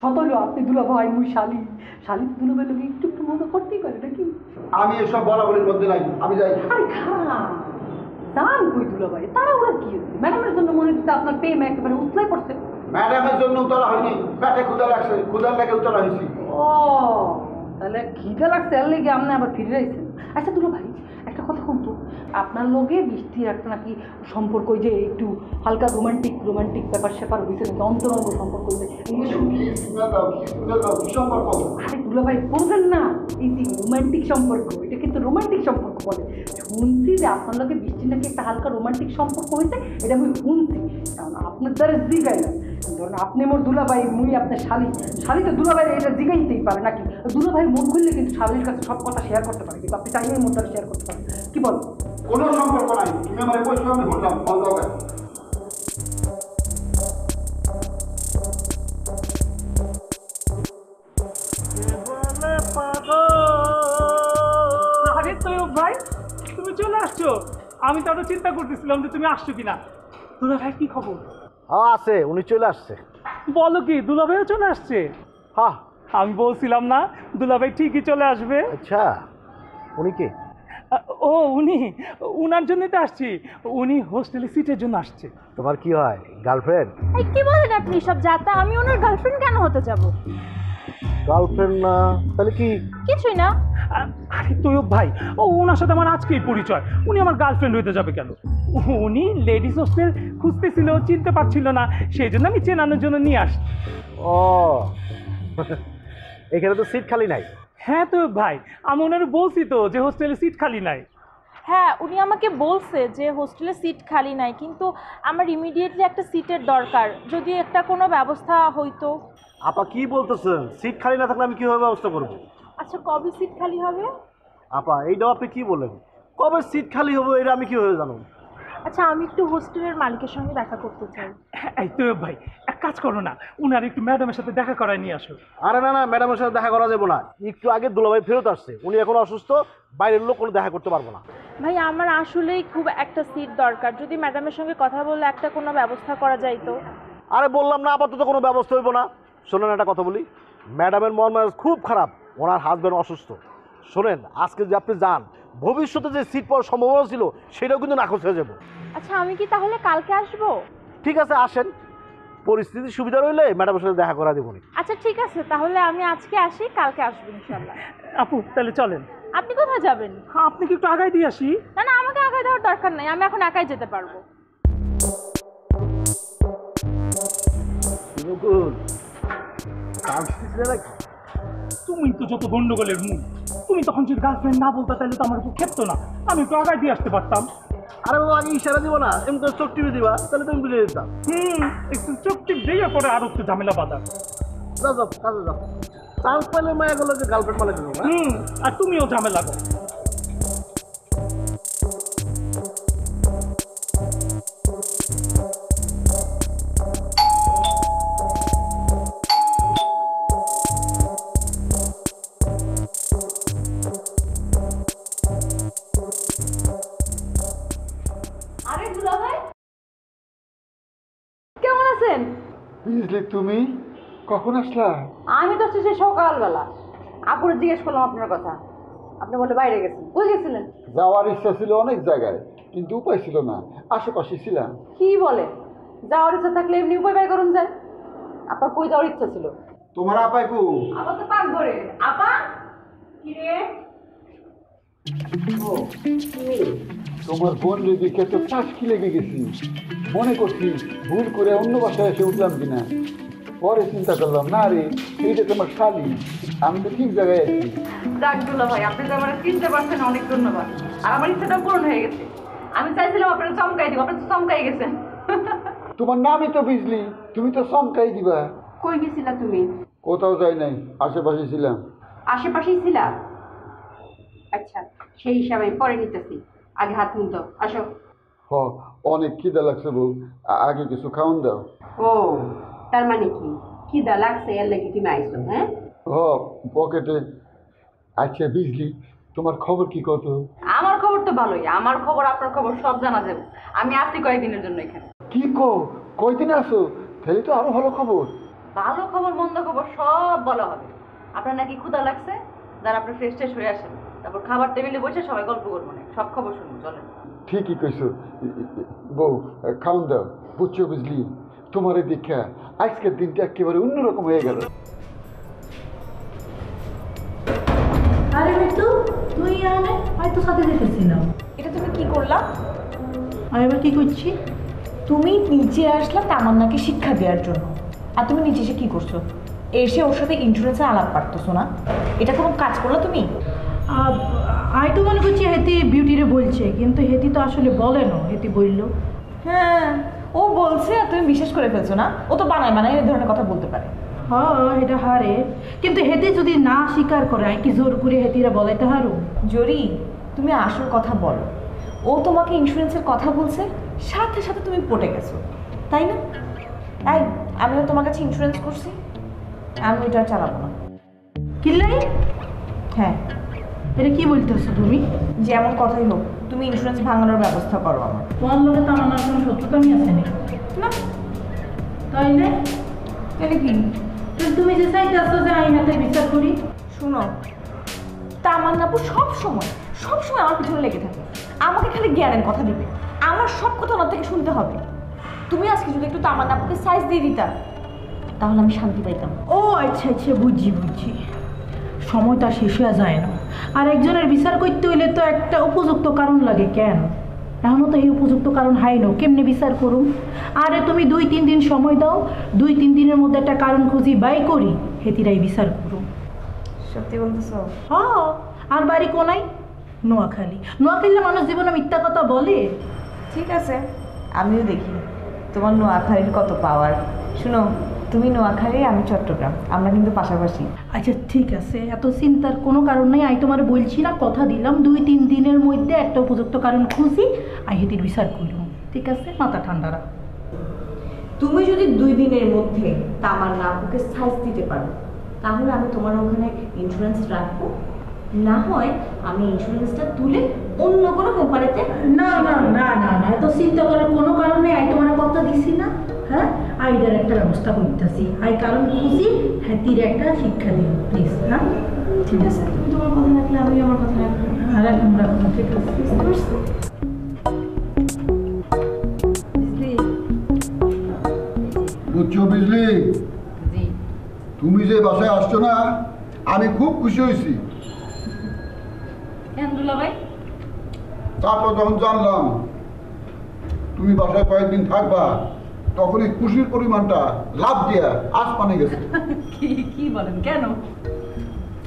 সতল আপনি দুলা ভাই, মুই শালি, শালি দুলা ভাই লোকে একটু একটু মজা করতেই পারে নাকি? আমি এসব বলাবলির মধ্যে নাই, আমি যাই। আরে খা দান কই দুলা ভাই, তারা ওরা কি হচ্ছে? ম্যাডামের জন্য মনে হচ্ছে আপনার প্রেম একেবারে উতলাই পড়ছে। ম্যাডামের জন্য উতলা হয়নি, পেটে ক্ষুধা লাগছে, ক্ষুধার লাগে উতলা হয়েছি। ও তাহলে খিদা লাগছে এর লেগে আপনি আবার ফিরে আইছেন। আচ্ছা দুলা ভাই একটা কথা শুনতো, আপনার লোকে বৃষ্টির একটা নাকি সম্পর্ক, ওই যে একটু হালকা রোমান্টিক রোমান্টিক ব্যাপার স্যাপার হয়েছে, অন্তরঙ্গ সম্পর্ক হয়েছে। আরে দুলা ভাই বলবেন না, এই যে রোমান্টিক সম্পর্ক, এটা কিন্তু রোমান্টিক সম্পর্ক বলে। শুনছি যে আপনার লোকে বৃষ্টির নাকি একটা হালকা রোমান্টিক সম্পর্ক হয়েছে, এটা আমি শুনছি। কারণ আপনার দ্বারা জিগাই না, ধরুন আপনি মোর দুলা ভাই, মুই আপনার শালি, শালি তো দুলা ভাই এটা জিগাইতেই পারে নাকি? দুলা ভাই মন খুললে কিন্তু শালির কাছে সব কথা শেয়ার করতে পারে, কিন্তু আপনি চাইলেই মন দ্বারা শেয়ার করতে পারেন। কি বল? কোনো সম্পর্ক নাই, তুমি আমার বসে আমি বললাম বন্ধ হবে। ভাই তুমি চলে আসছো, আমি তো আরো চিন্তা করতেছিলাম যে তুমি আসছো কিনা। দুলা ভাই কি খবর? হ্যাঁ আছে, উনি চলে আসছে। বলো কি, দুলা ভাইও চলে আসছে? হ্যাঁ, আমি বলছিলাম না দুলা ভাই ঠিকই চলে আসবে। আচ্ছা উনি কে? ও উনি, উনার জন্যই তো আসছি, উনি হোস্টেলে সিটের জন্য আসছে। তোমার কি হয় গার্লফ্রেন্ড? এই কি বলেন আপনি সব যাতা? আমি ওনার গার্লফ্রেন্ড কেন হতে যাব? গার্লফ্রেন্ড না তাহলে কি? কিছুই না। আরে তৈয়ব ভাই, ও ওনার সাথে আমার আজকেই পরিচয়, উনি আমার গার্লফ্রেন্ড হইতে যাবে কেন? উনি লেডিস হোস্টেল খুঁজতেছিল, চিনতে পারছিল না, সেই জন্য আমি চেনানোর জন্য নিয়ে আসছি। ও এখানে তো সিট খালি নাই। হ্যাঁ তো ভাই, আমি ওনার বলছি তো যে হোস্টেলে সিট খালি নাই। হ্যাঁ উনি আমাকে বলছে যে হোস্টেলে সিট খালি নাই, কিন্তু আমার ইমিডিয়েটলি একটা সিটের দরকার, যদি একটা কোনো ব্যবস্থা হইতো। আপা কি বলতেছেন? সিট খালি না থাকলে আমি কীভাবে ব্যবস্থা করবো? আচ্ছা কবে সিট খালি হবে? আপা এইটাও আপনি কী বলেন? কবে সিট খালি হবে এটা আমি কীভাবে জানবো? আচ্ছা আমি একটু হোস্টেলের মালিকের সঙ্গে দেখা করতে চাই। এই তো ভাই এক কাজ করো না, উনার একটু ম্যাডামের সাথে দেখা করায় নিয়ে আসো। আরে না না, ম্যাডামের সাথে দেখা করা যাবে না, একটু আগে দুলাভাই ফেরত আসছে, উনি এখন অসুস্থ, বাইরের লোক কোনো দেখা করতে পারবো না। ভাই আমার আসলেই খুব একটা সিট দরকার, যদি ম্যাডামের সঙ্গে কথা বলে একটা কোনো ব্যবস্থা করা যায় তো। আরে বললাম না আপাতত কোনো ব্যবস্থা হইব না। শোনেন একটা কথা বলি, ম্যাডামের মন মেজাজ খুব খারাপ, ওনার হাজব্যান্ড অসুস্থ। শোনেন আজকে যদি আপনি যান, ভবিষ্যতে যে সিট পাওয়ার সম্ভাবনা ছিল সেটাও কিন্তু নাকচ হয়ে যাবো। আচ্ছা আমি কি তাহলে কালকে আসবো? ঠিক আছে আসেন, পরিস্থিতি সুবিধা রইলে ম্যাডামের সাথে দেখা করা দেবো। আচ্ছা ঠিক আছে, তাহলে আমি আজকে আসি, কালকে আসবো ইনশাল্লাহ। আপু তাহলে চলেন। আপনি কোথায় যাবেন? হ্যাঁ আপনি কি একটু আগায় দিয়ে আসি? না না আমাকে আগায় দেওয়ার দরকার নাই, আমি এখন একাই যেতে পারবো। তুমি তো যত গন্ডগোলের মূল, তুমি তখন যদি গার্লফ্রেন্ড না বলতে তাহলে তো আমার একটু ক্ষেপতো না, আমি একটু আগায় দিয়ে আসতে পারতাম। আরে বাবা আগে ইশারা দিব না, এমন করে চোখ টিপে দিবা, তাহলে তুমি বুঝে দিতাম। একটু চোখ টিপ দিয়ে পরে আরো একটু ঝামেলা বাঁধা। যাও যাও কাজে যাও, চান্স পেলে মায়া গেল যে গার্লফ্রেন্ড মালে দেবো। আর তুমিও ঝামেলা করো। তুমি কখন আসলা? আমি তো আসছি সকালবেলা। আপুরে জিজ্ঞেস করলাম আপনার কথা, আপনি বলে বাইরে গেছেন। কই গেছিলেন? যাওয়ার ইচ্ছা ছিল অনেক জায়গায়, কিন্তু উপায় ছিল না, আশেপাশে ছিলাম। কি বলে, যাওয়ার ইচ্ছা থাকলে এমনি উপায় বাই করুন যায়? আপনার কই যাওয়ার ইচ্ছা ছিল? তোমার আপাই কো? আপা তো পাক ঘরে। আপা কি রে? ও তোমার বোন দিকে তো পাশ কি লেগে গেছি, মনে করছি ভুল করে অন্য বাসায় এসে উঠলাম কিনা, পরে চিন্তা করলাম না রে এইটা তোমার শালি, আমি তো ঠিক জায়গায় আছি। ডাকগুলো ভাই আপনি তো আমার চিনতে পারছেন, অনেক ধন্যবাদ। আর আমার ইচ্ছাটা পূরণ হয়ে গেছে, আমি চাইছিলাম আপনারা চমকাই দিব, আপনারা তো চমকাই গেছেন। তোমার নামই তো বিজলি, তুমি তো চমকাই দিবা। কই গেছিলা তুমি? কোথাও যাই নাই, আশেপাশে ছিলাম। আশেপাশেই ছিলা? আচ্ছা সেই হিসাবে পরে নিতেছি, আগে হাত মুখ দাও। আসো। হ অনেক খিদা লাগছে বউ, আগে কিছু খাওন দাও। ও তার মানে কি খিদা লাগছে এর লাগি তুমি আইছো? হ্যাঁ ও পকেটে। আচ্ছা বিজলি তোমার খবর কি কত? আমার খবর তো ভালোই, আমার খবর আপনার খবর সব জানা যাবে। আমি আসছি কয়েকদিনের জন্য এখানে। কি কো কয়দিন আসো? তাহলে তো আরো ভালো খবর। ভালো খবর মন্দ খবর সব বলা হবে। আপনার নাকি ক্ষুধা লাগছে, যারা আপনার ফ্রেশ ট্রেশ হয়ে আসেন, তারপর খাবার টেবিলে বসে সবাই গল্প করবো, সব খবর শুনবো। চলেন। ঠিকই কইছো বউ, খাওন দাও। বুঝছো বুঝলি তোমার দীক্ষা আজকের দিনটা একেবারে অন্যরকম হয়ে গেল। আরে মিতু তুই আনে, আমি তো সাথে যেতেছিলাম। এটা তুমি কি করলা? আমি এবার কি করছি? তুমি নিচে আসলা তামান্নাকে শিক্ষা দেওয়ার জন্য, আর তুমি নিচে এসে কি করছো? এসে ওর সাথে ইন্স্যুরেন্সে আলাপ পারতেছো না, এটা কোনো কাজ করলা তুমি? আমি তো মনে করছি হেতি বিউটিরে বলছে, কিন্তু হেতি তো আসলে বলে না, হেতি বললো। হ্যাঁ ও বলছে, আর তুমি বিশ্বাস করে ফেলছো না? ও তো বানায় বানায় এই ধরনের কথা বলতে পারে। হ্যাঁ এটা হারে, কিন্তু হেতি যদি না স্বীকার করে আমি কি জোর করে হেতিরা বলাইতে হারু? জোরি তুমি আসল কথা বলো। ও তোমাকে ইন্স্যুরেন্সের কথা বলছে, সাথে সাথে তুমি পটে গেছো, তাই না? তাই আমিও তোমার কাছে ইন্স্যুরেন্স করছি, আমি এটা চালাবো না। কিল্লাই? হ্যাঁ এটা কি বলতেছো তুমি? যেমন কথাই হোক তুমি ইন্স্যুরেন্স ভাঙানোর ব্যবস্থা করো। আমার তোমার লোকে তো আমার কোনো শত্রুতামি আছে না, তাই না? তাহলে কি তুমি যে চাইতেছো যে আমি হাতে বিচার করি? শোনো তা আমার নাপু সব সময় আমার পিছনে লেগে থাকে, আমাকে খালি জ্ঞানের কথা দিবে, আমার সব কথা ওনার থেকে শুনতে হবে। তুমি আজকে যদি একটু তামার নাপুকে সাইজ দিয়ে দিতা তাহলে আমি শান্তি পাইতাম। ও আচ্ছা আচ্ছা বুঝি সময়টা শেষ হয়ে যায় না, আর একজনের বিচার করতে হইলে তো একটা উপযুক্ত কারণ লাগে। কেন এখনও তো এই উপযুক্ত কারণ হাই নো, কেমনে বিচার করুম? আরে তুমি 2-3 দিন সময় দাও, 2-3 দিনের মধ্যে একটা কারণ খুঁজি বাই করি, হেতিরাই বিচার করুম। সত্যি বলতেছ? হ্যাঁ। আর বাড়ি কোনায়? নোয়াখালী। নোয়াখালীর মানুষ জীবনে মিথ্যা কথা বলে? ঠিক আছে আমিও দেখি তোমার নোয়াখালীর কত পাওয়ার। শুনো তুমি নোয়াখালী আমি চট্টগ্রাম, আমরা কিন্তু পাশাপাশি। আচ্ছা ঠিক আছে, এত চিন্তার কোনো কারণ নেই। আমি তোমার বলছি না, কথা দিলাম 2-3 দিনের মধ্যে একটা উপযুক্ত কারণ খুঁজি, আমি হেতির বিচার করলাম। ঠিক আছে মাথা ঠান্ডা রাখ। তুমি যদি 2 দিনের মধ্যে তামার নাপুকে সাইজ দিতে পারো তাহলে আমি তোমার ওখানে ইন্স্যুরেন্স রাখবো, না হয় আমি ইন্স্যুরেন্সটা তুলে অন্য কোনো কোম্পানিতে? না না না না না, এত চিন্তা করার কোনো কারণে আই তোমার কথা দিছি না, হ্যাঁ আইটার একটা ব্যবস্থা করতেছি, আই কারণ খুশি হ্যাঁ তীর একটা শিক্ষা দিই প্লিজ। হ্যাঁ ঠিক আছে, তুমি তোমার কথা রাখলে আমি আমার কথা রাখবো। আর এখন রাখবো, ঠিক আছে। বুঝছো বিজলি, তুমি যে বাসায় আসছো না আমি খুব খুশি হয়েছি। তারপর যখন জানলাম তুমি বাসায় কয়েকদিন থাকবা তখনই খুশির পরিমাণটা লাভ দিয়ে আসমানে গেছে। কি বলেন, কেন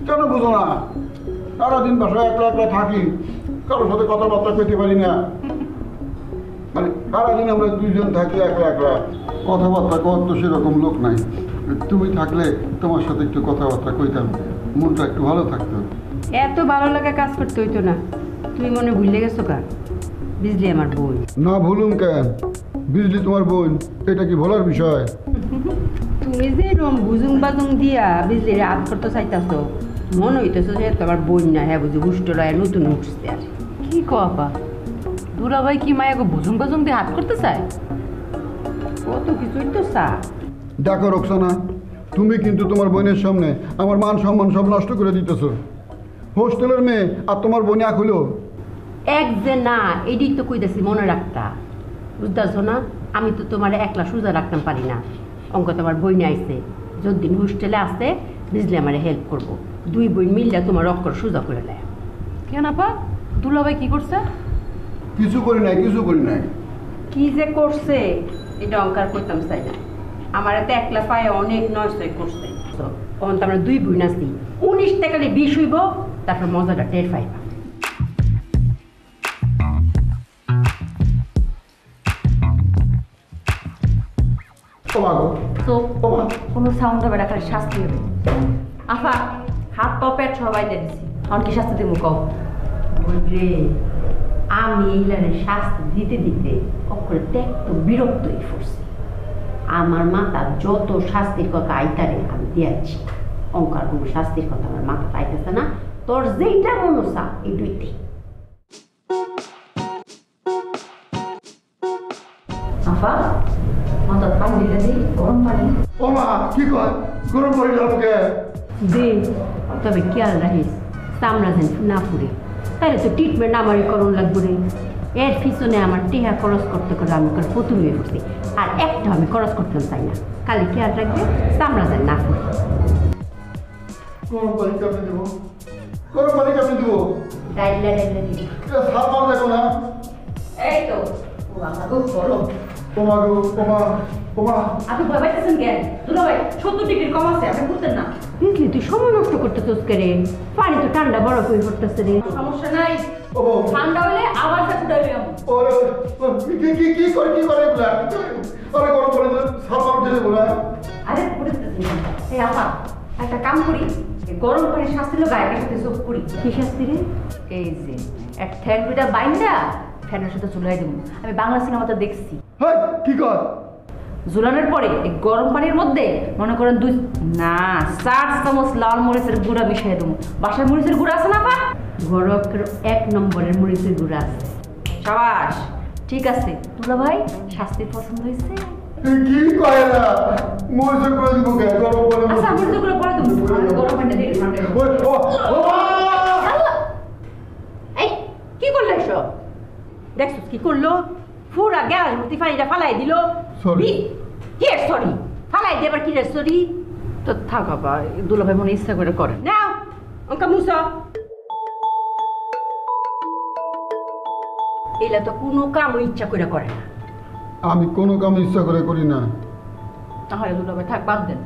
কেন বুঝো না? সারাদিন বাসায় একলা একলা থাকি, কারোর সাথে কথাবার্তা পেতে পারি না, মানে সারাদিন আমরা দুইজন থাকি একলা একলা, কথাবার্তা কত সেরকম লোক নাই। তুমি থাকলে তোমার সাথে একটু কথাবার্তা কইতাম, মনটা একটু ভালো থাকতো। এত ভালো লাগা কাজ করতে হইতো না। তুমি মনে ভুলে গেছো কা বিজলি আমার বোন? না ভুলুম কেন, বিজলি তোমার বোন এটা কি ভোলার বিষয়? তুমি যে রম বুজুং বাজুং দিয়া বিজলি রাত করতে চাইতাছো, মনে হইতেছো যে তোমার বোন না, হ্যাঁ বুঝি গুষ্ট লয় নতুন উঠছে। আর কি কপা দুলাভাই কি মায়াকে বুজুং বাজুং দিয়ে হাত করতে চায়? কত কিছুই তো চা। দেখো রোকসানা, তুমি কিন্তু তোমার বোনের সামনে আমার মান সম্মান সব নষ্ট করে দিতেছো। হোস্টেলের মেয়ে আর তোমার বোন এক হলো এক যে না, এটি তো কইতেছি মনে রাখতা, বুঝতেছ না? আমি তো তোমার একলা সোজা রাখতাম পারি না, অঙ্ক তোমার বইনে আইছে, যতদিন হোস্টেলে আসে বুঝলে আমার হেল্প করবো, দুই বই মিললে তোমার অক্ষর সোজা করে নেয়। কেন আপা দুলাভাই কি করছে? কিছু করি নাই, কিছু করি নাই। কি যে করছে এটা অঙ্কার করতাম চাই না, আমার এত একলা পায়ে অনেক নয় করছে। তখন তো আমরা দুই বই নাচি, 19 টাকালে 20 হইব, তারপর মজাটা টের পাইবা। কোনো সাউন্ড হবে না, খালি শাস্তি হবে। আফা হাত পা পেট সবাই দিচ্ছি, অনেক শাস্তি দিব কও। বুঝলে আমি এইলারে শাস্তি দিতে দিতে অক্ষরে ত্যাক্ত বিরক্ত হয়ে পড়ছি। আমার মাথা যত শাস্তির কথা আইতারে আমি দিয়েছি, অঙ্কার কোনো শাস্তির কথা আমার মাথা পাইতেছে না। তোর যেইটা মনসা এই দুইটি আফা মাথার পানি দিলে দিই, গরম পানি। ও মা কি কর, গরম পানি লাগবে দে। তবে খেয়াল রাখিস চামড়া যেন না ফুড়ে, তাহলে তো ট্রিটমেন্ট আমারই করণ লাগবে রে। এর পিছনে আমার টিহা খরচ করতে করে আমি কার পুতুল হয়ে পড়ছি, আর একটা আমি খরচ করতে চাই না। খালি খেয়াল রাখবে চামড়া যেন না ফুড়ে। গরম পানি কেমন দেবো? গরম পানি কেমন দেবো? ডাইলা ডাইলা দিই সাপ মার দেখো না। এই তো ও আমার গো গরম। তোমার গো তোমা তোমা আপনি ভয় পাইতেছেন কেন? দুলা ভাই 70 ডিগ্রির কম আছে, আপনি বুঝতেন না। বুঝলি তুই সময় নষ্ট করতে তোস করে, পানি তো ঠান্ডা বরফ হয়ে পড়তেছে রে। সমস্যা নাই, ও ঠান্ডা হলে আবার সাথে উঠাইবে। ওরে কি করে কি করে এগুলা? আরে গরম পানি সাপ মার দিলে বলা। আরে পড়তেছিস না এই আপা, একটা কাম করি, গরম পানি শাস্তিলো গায়ের সাথে চোখ করি। কি শাস্তি রে? এই যে এক ঠ্যাং দুটা বাইন্দা ফ্যানের সাথে ঝুলাই দেবো। আমি বাংলা সিনেমাটা দেখছি। হ্যাঁ কি কর? ঝুলানোর পরে এই গরম পানির মধ্যে মনে করেন 2-4 চামচ লাল মরিচের গুঁড়া মিশিয়ে দেবো। বাসায় মরিচের গুঁড়া আছে না পা? ঘরোয়া 1 নম্বরের মরিচের গুঁড়া আছে। সাবাস, ঠিক আছে দুলা ভাই শাস্তি পছন্দ হয়েছে। কি করলে সব দেখছ কি করলো? পুরা গ্যাস ভর্তি পানিটা ফালাই দিল। সরি ফালাই দিয়ে আবার কি রে সরি? তো থাক বাবা, দুলা ভাই মনে ইচ্ছা করে করে না। অঙ্কা মুস এলা তো কোনো কাম ইচ্ছা করে করে না। আমি কোনো কাম ইচ্ছা করে করি না। তাহলে দুলাভাই থাক বাদ দেন।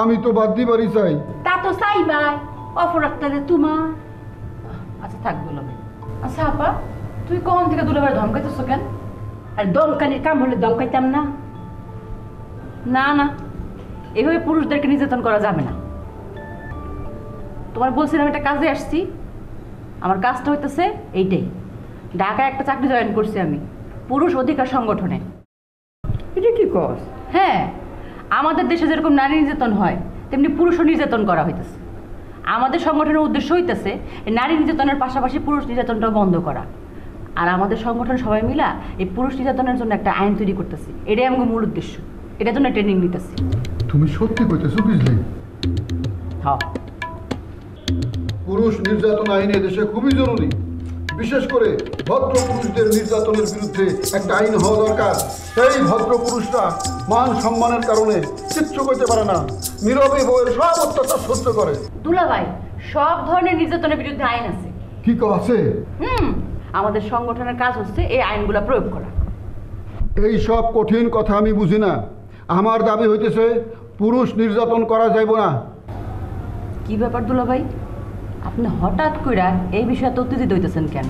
আমি তো বাদ দি পারি চাই। তা তো চাই ভাই, অপরাধটা যে তোমার। আচ্ছা থাক দুলাভাই। আচ্ছা আপা তুই কখন থেকে দুলাভাই ধমকাইতেছ কেন? আর দমকানির কাম হলে দমকাইতাম না। না না, এভাবে পুরুষদেরকে নির্যাতন করা যাবে না। তোমার বলছিলাম একটা কাজে আসছি, আমার কাজটা হইতেছে এইটাই। ঢাকায় একটা চাকরি জয়েন করছি আমি, পুরুষ অধিকার সংগঠনে। এটা কি কস? হ্যাঁ, আমাদের দেশে যেরকম নারী নির্যাতন হয় তেমনি পুরুষও নির্যাতন করা হইতেছে। আমাদের সংগঠনের উদ্দেশ্য হইতেছে নারী নির্যাতনের পাশাপাশি পুরুষ নির্যাতনটা বন্ধ করা। আর আমাদের সংগঠন সবাই মিলা এই পুরুষ নির্যাতনের জন্য একটা আইন তৈরি করতেছি, এটাই আমাদের মূল উদ্দেশ্য। এটার জন্য ট্রেনিং নিতেছি। তুমি সত্যি কইতেছো? বুঝলি, হ্যাঁ, পুরুষ নির্যাতন আইন দেশে খুবই জরুরি। বিশেষ করে ভদ্র পুরুষদের নির্যাতনের বিরুদ্ধে একটা আইন হওয়া দরকার। সেই ভদ্র পুরুষরা মান সম্মানের কারণে কিচ্ছু করতে পারে না, নীরবে বউয়ের সব অত্যাচার সহ্য করে। দুলা ভাই, সব ধরনের নির্যাতনের বিরুদ্ধে আইন আছে। কি আছে? আমাদের সংগঠনের কাজ হচ্ছে এই আইনগুলা প্রয়োগ করা। এই সব কঠিন কথা আমি বুঝি না। আমার দাবি হইতেছে পুরুষ নির্যাতন করা যাইব না। কি ব্যাপার দুলা ভাই, আপনি হঠাৎ কইরা এই বিষয়ে তত্ত্বিত হইতেছেন কেন?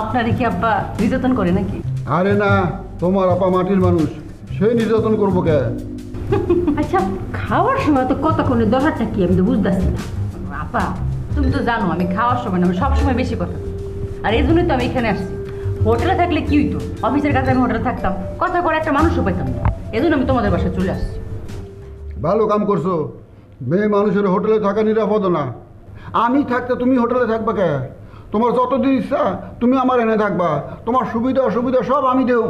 আপনারে কি আব্বা নির্যাতন করে নাকি? আরে না, তোমার আপা মাটির মানুষ, সে নির্যাতন করবো কে? আচ্ছা, খাওয়ার সময় তো কতক্ষণের দরকারটা কি আমি তো বুঝতেছি না। আপা, তুমি তো জানো আমি খাওয়ার সময় না, আমি সবসময় বেশি কথা। আর এই জন্যই তো আমি এখানে আসছি। হোটেলে থাকলে কি হইতো? অফিসের কাছে আমি হোটেলে থাকতাম, কথা করে একটা মানুষও পাইতাম না। এই জন্য আমি তোমাদের বাসায় চলে আসছি। ভালো কাম করছো। মেয়ে মানুষের হোটেলে থাকা নিরাপদ না। আমি থাকতে তুমি হোটেলে থাকবা কে? তোমার যতদিন ইচ্ছা তুমি আমার এনে থাকবা। তোমার সুবিধা অসুবিধা সব আমি দেব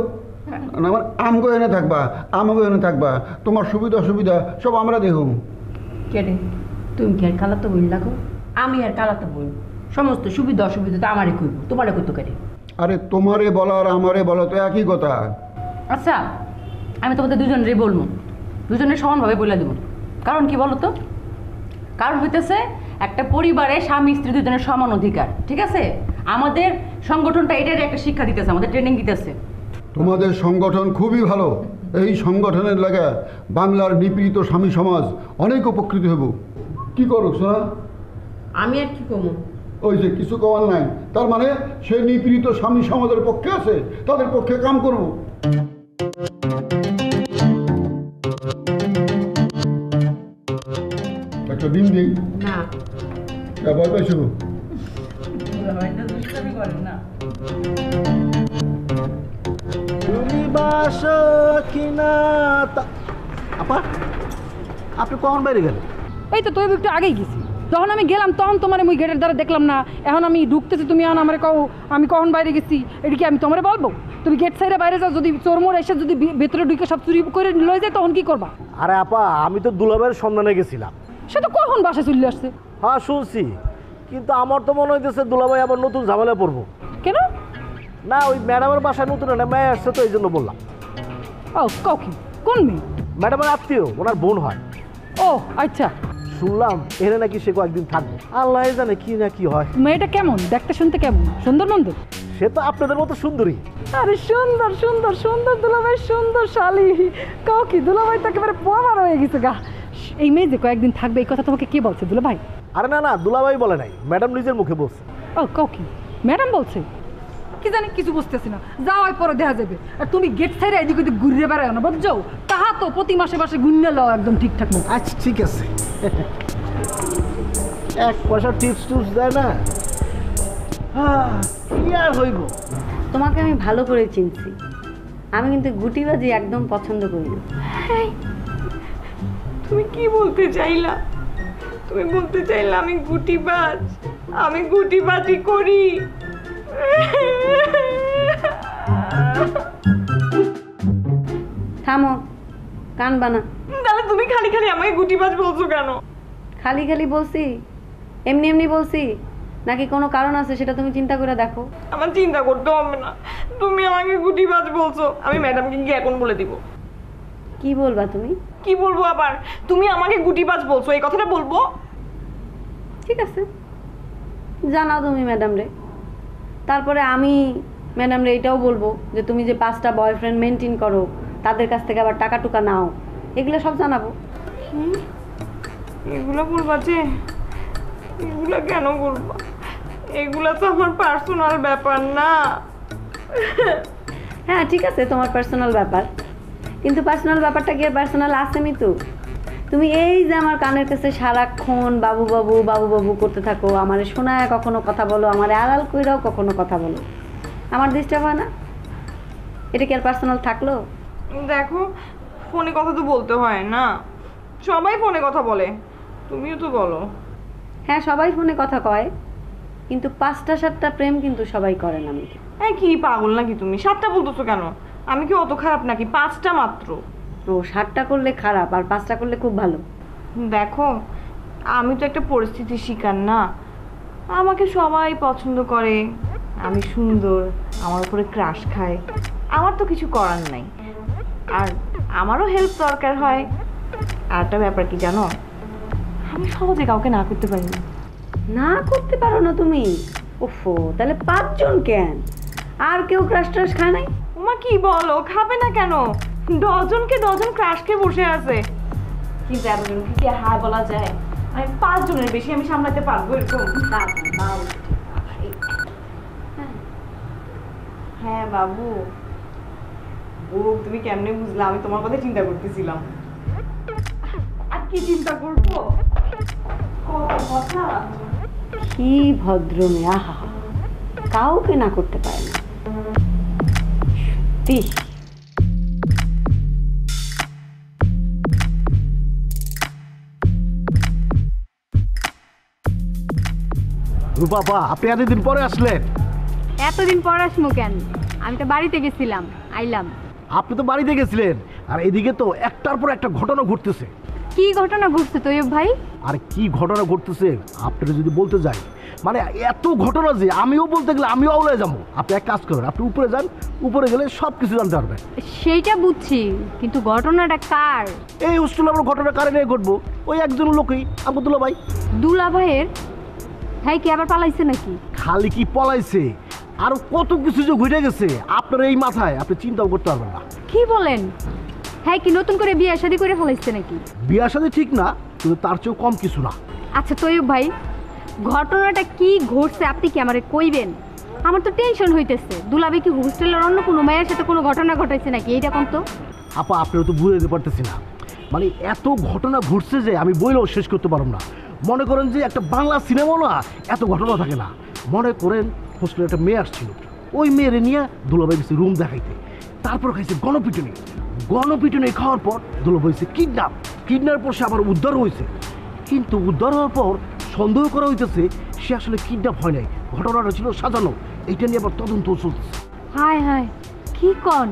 না, আমার আমগো এনে থাকবা, আমাকে এনে থাকবা। তোমার সুবিধা অসুবিধা সব আমরা দেব। কেটে তুমি কি আর কালাতো বই লাগো? আমি আর কালাতো বই, সমস্ত সুবিধা অসুবিধা তো আমারই কইব, তোমারে কইতো কেটে? আরে তোমারে বলা আর আমারে বলা তো একই কথা। আচ্ছা, আমি তোমাদের দুজনেরই বলবো, দুজনের সমানভাবে বলে দেবো। কারণ কি বলো তো? কারণ হইতেছে একটা পরিবারে স্বামী স্ত্রী দুজনের সমান অধিকার, ঠিক আছে? আমাদের সংগঠনটা এটার একটা শিক্ষা দিতেছে, আমাদের ট্রেনিং দিতেছে। তোমাদের সংগঠন খুবই ভালো। এই সংগঠনের লাগা বাংলার নিপীড়িত স্বামী সমাজ অনেক উপকৃত হব। কি করো সোনা? আমি আর কি কমো? ওই যে কিছু কমার নাই, তার মানে সে নিপীড়িত স্বামী সমাজের পক্ষে আছে, তাদের পক্ষে কাম করবো। একটা দিন দিন না ভয় পাইছো? তুমি বাসো কিনা? আপা, আপনি কখন বাইরে গেলেন? এই তো তুই একটু আগেই গেছি। যখন আমি গেলাম তখন তোমার মুই গেটের দ্বারা দেখলাম না। এখন আমি ঢুকতেছি, তুমি এখন আমার কও আমি কখন বাইরে গেছি। এটা কি আমি তোমার বলবো? তুমি গেট সাইডে বাইরে যাও, যদি চোর মোর এসে যদি ভেতরে ঢুকে সব চুরি করে লয়ে যায় তখন কি করবা? আরে আপা, আমি তো দুলাভাইয়ের সন্ধানে গেছিলাম। সে তো কখন বাসায় চলে আসছে? হ্যাঁ শুনছি, কিন্তু আমার তো মনে হইতেছে দুলাভাই আবার নতুন ঝামেলা পড়বো। কেন? না, ওই ম্যাডামের বাসায় নতুন একটা মেয়ে আসছে তো এই জন্য বললাম। ও কও কি? কোন মেয়ে? ম্যাডামের আত্মীয়, ওনার বোন হয়। ও আচ্ছা, শুনলাম এর নাকি সে কয়েকদিন থাকবে। আল্লাহ জানে কি না কি হয়। মেয়েটা কেমন? দেখতে শুনতে কেমন? সুন্দর মন্দ? সে তো আপনাদের মতো সুন্দরী। আরে সুন্দর সুন্দর সুন্দর দুলাভাই, সুন্দর শালী। কও কি, দুলাভাই তো একেবারে বোমার হয়ে গেছে গা। এই মেয়ে যে কয়েকদিন থাকবে এই কথা তোমাকে কে বলছে দুলাভাই? আরে না না, দুলাভাই বলে নাই, ম্যাডাম নিজের মুখে বলছে। ও কও কি, ম্যাডাম বলছে? কি জানি কিছু বুঝতেছি না। যাও, পরে দেখা যাবে। আর তুমি গেট ছাইড়ে এদিক ওদিক ঘুরে বেড়ায় না, বুঝছো? তাহা তো প্রতি মাসে মাসে গুন্না লও একদম ঠিকঠাক মতো। আচ্ছা ঠিক আছে, এক পয়সা টিপস টুপস দেয় না। কি আর হইব? তোমাকে আমি ভালো করে চিনছি। আমি কিন্তু গুটিবাজি একদম পছন্দ করি না। তুমি কি বলতে চাইলা? তুমি বলতে চাইলা আমি গুটিবাজ? আমি গুটিবাজি করি। থামো, কান বানা। তাহলে তুমি খালি খালি আমাকে গুটিবাজ বলছো কেন? খালি খালি বলছি? এমনি এমনি বলছি নাকি কোনো কারণ আছে সেটা তুমি চিন্তা করে দেখো। আমার চিন্তা করতে হবে না, তুমি আমাকে গুটিবাজ বলছো। আমি ম্যাডামকে গিয়ে এখন বলে দিব। কি বলবা তুমি? কি বলবো আবার? তুমি আমাকে গুটিবাজ বলছো, এই কথাটা বলবো। ঠিক আছে, জানাও তুমি ম্যাডাম রে। তারপরে আমি ম্যাডাম রে এটাও বলবো যে তুমি যে 5টা বয়ফ্রেন্ড মেনটেন করো, তাদের কাছ থেকে আবার টাকা টুকা নাও, এগুলো সব জানাবো। এগুলো বলবা যে? এগুলো কেন বলবা? এগুলো তো আমার পার্সোনাল ব্যাপার না। হ্যাঁ ঠিক আছে, তোমার পার্সোনাল ব্যাপার, কিন্তু পার্সোনাল ব্যাপারটা কি পার্সোনাল আছে? মিতু, তুমি এই যে আমার কানের কাছে সারাক্ষণ বাবু বাবু বাবু বাবু করতে থাকো, আমারে শোনায় কখনো কথা বলো, আমার আড়াল কইরাও কখনো কথা বলো, আমার ডিস্টার্ব হয় না? এটা কি আর পার্সোনাল থাকলো? দেখো, ফোনে কথা তো বলতে হয় না, সবাই ফোনে কথা বলে, তুমিও তো বলো। হ্যাঁ সবাই ফোনে কথা কয়, কিন্তু ৫টা ৭টা প্রেম কিন্তু সবাই করে না। আমি কি পাগল নাকি তুমি? ৭টা বলতেছো কেন? আমি কি অত খারাপ নাকি? ৫টা মাত্র। তো ৭টা করলে খারাপ আর ৫টা করলে খুব ভালো। দেখো আমি তো একটা পরিস্থিতির শিকার না, আমাকে সবাই পছন্দ করে, আমি সুন্দর, আমার উপরে ক্রাশ খায়, আমার তো কিছু করার নাই। আর আমারও হেল্প দরকার হয়। আর একটা ব্যাপার কি জানো, আমি সহজে কাউকে না করতে পারি না। না করতে পারো না তুমি? ওফো, তাহলে ৫জন কেন? আর কেউ ক্রাশ ট্রাশ খায় নাই? ওমা কি বলো, খাবে না কেন? ১০ জনকে ১০ জন ক্রাশ খেয়ে বসে আছে। কিন্তু এতজনকে কি হ্যাঁ বলা যায়? আমি ৫ জনের বেশি আমি সামলাতে পারবো এরকম? হ্যাঁ বাবু, ও তুমি কেমনে বুঝলা? আমি তোমার কথা চিন্তা করতেছিলাম। আর কি চিন্তা করবো? কি ভদ্র মেয়ে, আহা, কাউকে না করতে পারে না। সত্যি রূপাপা, আপনি এতদিন পরে আসলেন। এতদিন পরে আসবো কেন? আমি তো বাড়িতে গেছিলাম, আইলাম। আপনি তো বাড়িতে গেছিলেন, আর এদিকে তো একটার পর একটা ঘটনা ঘটতেছে। কি ঘটনা ঘটছে তৈয়ব ভাই? আর কি ঘটনা ঘটতেছে আপনারা যদি বলতে যাই, মানে এত ঘটনা যে আমিও বলতে গেলে আমিও আউলায় যাবো। আপনি এক কাজ করেন, আপনি উপরে যান, উপরে গেলে সব কিছু জানতে পারবেন। সেইটা বুঝছি, কিন্তু ঘটনাটা কার? এই হোস্টেলে আমরা ঘটনা কারে নিয়ে ঘটবো? ওই একজন লোকই, আমার দুলা ভাই। দুলা ভাইয়ের ভাই কি আবার পালাইছে নাকি? খালি কি পলাইছে, আর কত কিছু যে ঘুরে গেছে আপনার এই মাথায়, আপনি চিন্তাও করতে পারবেন না। কি বলেন, হ্যাঁ কি নতুন করে বিয়ে শাদী করে ফেলাইছে নাকি? বিয়ে শাদী ঠিক না, কিন্তু তার চেয়েও কম কিছু না। আচ্ছা তৈয়ব ভাই, ঘটনাটা কি ঘটছে আপনি কি আমারে কইবেন? আমার তো টেনশন হইতেছে, দুলাবে কি হোস্টেলের অন্য কোনো মায়ের সাথে কোনো ঘটনা ঘটাইছে নাকি? এইটা কোন তো আপা, আপনারা তো বুঝে দিতে পারতেছি না, মানে এত ঘটনা ঘটছে যে আমি বইলেও শেষ করতে পারলাম না। মনে করেন যে একটা বাংলা সিনেমা না এত ঘটনা থাকে না। মনে করেন হোস্টেলে একটা মেয়ে আসছিল, ওই মেয়েরে নিয়ে দুলাভাই গেছে রুম দেখাইতে, তারপর খাইছে গণপিটুনি, গণপিটুনি খাওয়ার পর দুলাভাই হয়েছে কিডন্যাপ, কিডন্যাপের পর সে আবার উদ্ধার হয়েছে। কিন্তু উদ্ধার হওয়ার পর সন্দেহ করা হইতেছে সে আসলে কিডন্যাপ হয় নাই, ঘটনাটা ছিল সাজানো। এইটা নিয়ে আবার তদন্ত চলতেছে। হায় হায়, কি কোন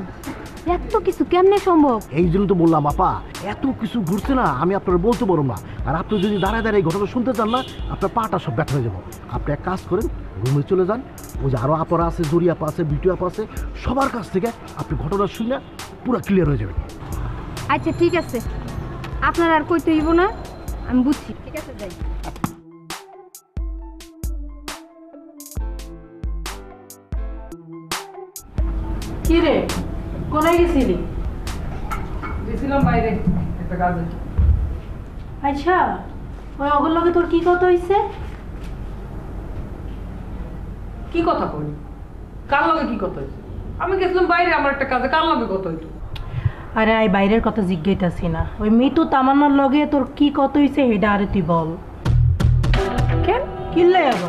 এত কিছু কেমনে সম্ভব? এই জন্য তো বললাম আপা, এত কিছু ঘুরছে না আমি আপনারা বলতে পারব না। আর আপনি যদি দাঁড়ায় দাঁড়ায় ঘটনা শুনতে চান না, আপনার পাটা সব ব্যথা হয়ে যাবো। আপনি এক কাজ করেন, রুমে চলে যান, ওই যে আরও আপারা আছে, জরি আপা আছে, বিটু আপা আছে, সবার কাছ থেকে আপনি ঘটনা শুনে পুরো ক্লিয়ার হয়ে যাবেন। আচ্ছা ঠিক আছে, আপনার আর কইতে হইব না, আমি বুঝছি। ঠিক আছে যাই। কি রে, কোথায় গেছিলি? গেছিলাম বাইরে একটা কাজে। আচ্ছা ওই ওগুলো লগে তোর কি কথা হইছে? কি কথা কই? কার লগে কি কথা হইছে? আমি গেছিলাম বাইরে আমার একটা কাজে, কার লগে কথা হইতো? আরে আই বাইরের কথা জিজ্ঞাসি না, ওই মিতু তামান্নার লগে তোর কি কথা হইছে হেডা আরে তুই বল। কেন কি লাগা?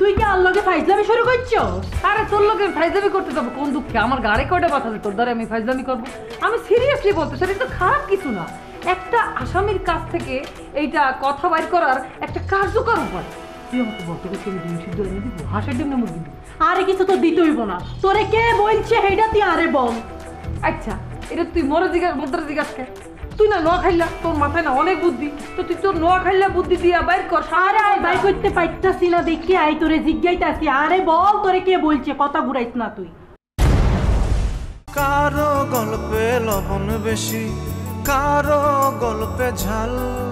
তুই কি আল্লাহকে ফাইজলামি শুরু করছো? আরে তোর লোকে ফাইজলামি করতে যাবো কোন দুঃখে? আমার গাড়ে কয়টা কথা আছে তোর দ্বারা আমি ফাইজলামি করবো? আমি সিরিয়াসলি বলতো, সেটা কিন্তু খারাপ কিছু না। একটা আসামির কাছ থেকে এইটা কথা বাইর করার একটা কার্যকর উপায়। তুই আমাকে বলতে গেছি ডিম সিদ্ধ এনে দিব, হাঁসের ডিম নেমে দিবি? আরে কিছু তো দিতে হইব না, তোরে কে বলছে সেইটা তুই আরে বল। আচ্ছা এটা তুই মরে জিজ্ঞাসা কর, তুই না নোয়া খাইলা, তোর মাথায় না অনেক বুদ্ধি, তো তুই তোর নোয়া খাইলা বুদ্ধি দিয়া বাইর কর। আরে বাইর করতে পারতাছি না দেখি আই তোরে জিজ্ঞাইতাছি, আরে বল তোরে কে বলছে, কথা ঘুরাইস না তুই। কারো গল্পে লবণ বেশি, কারো গল্পে ঝাল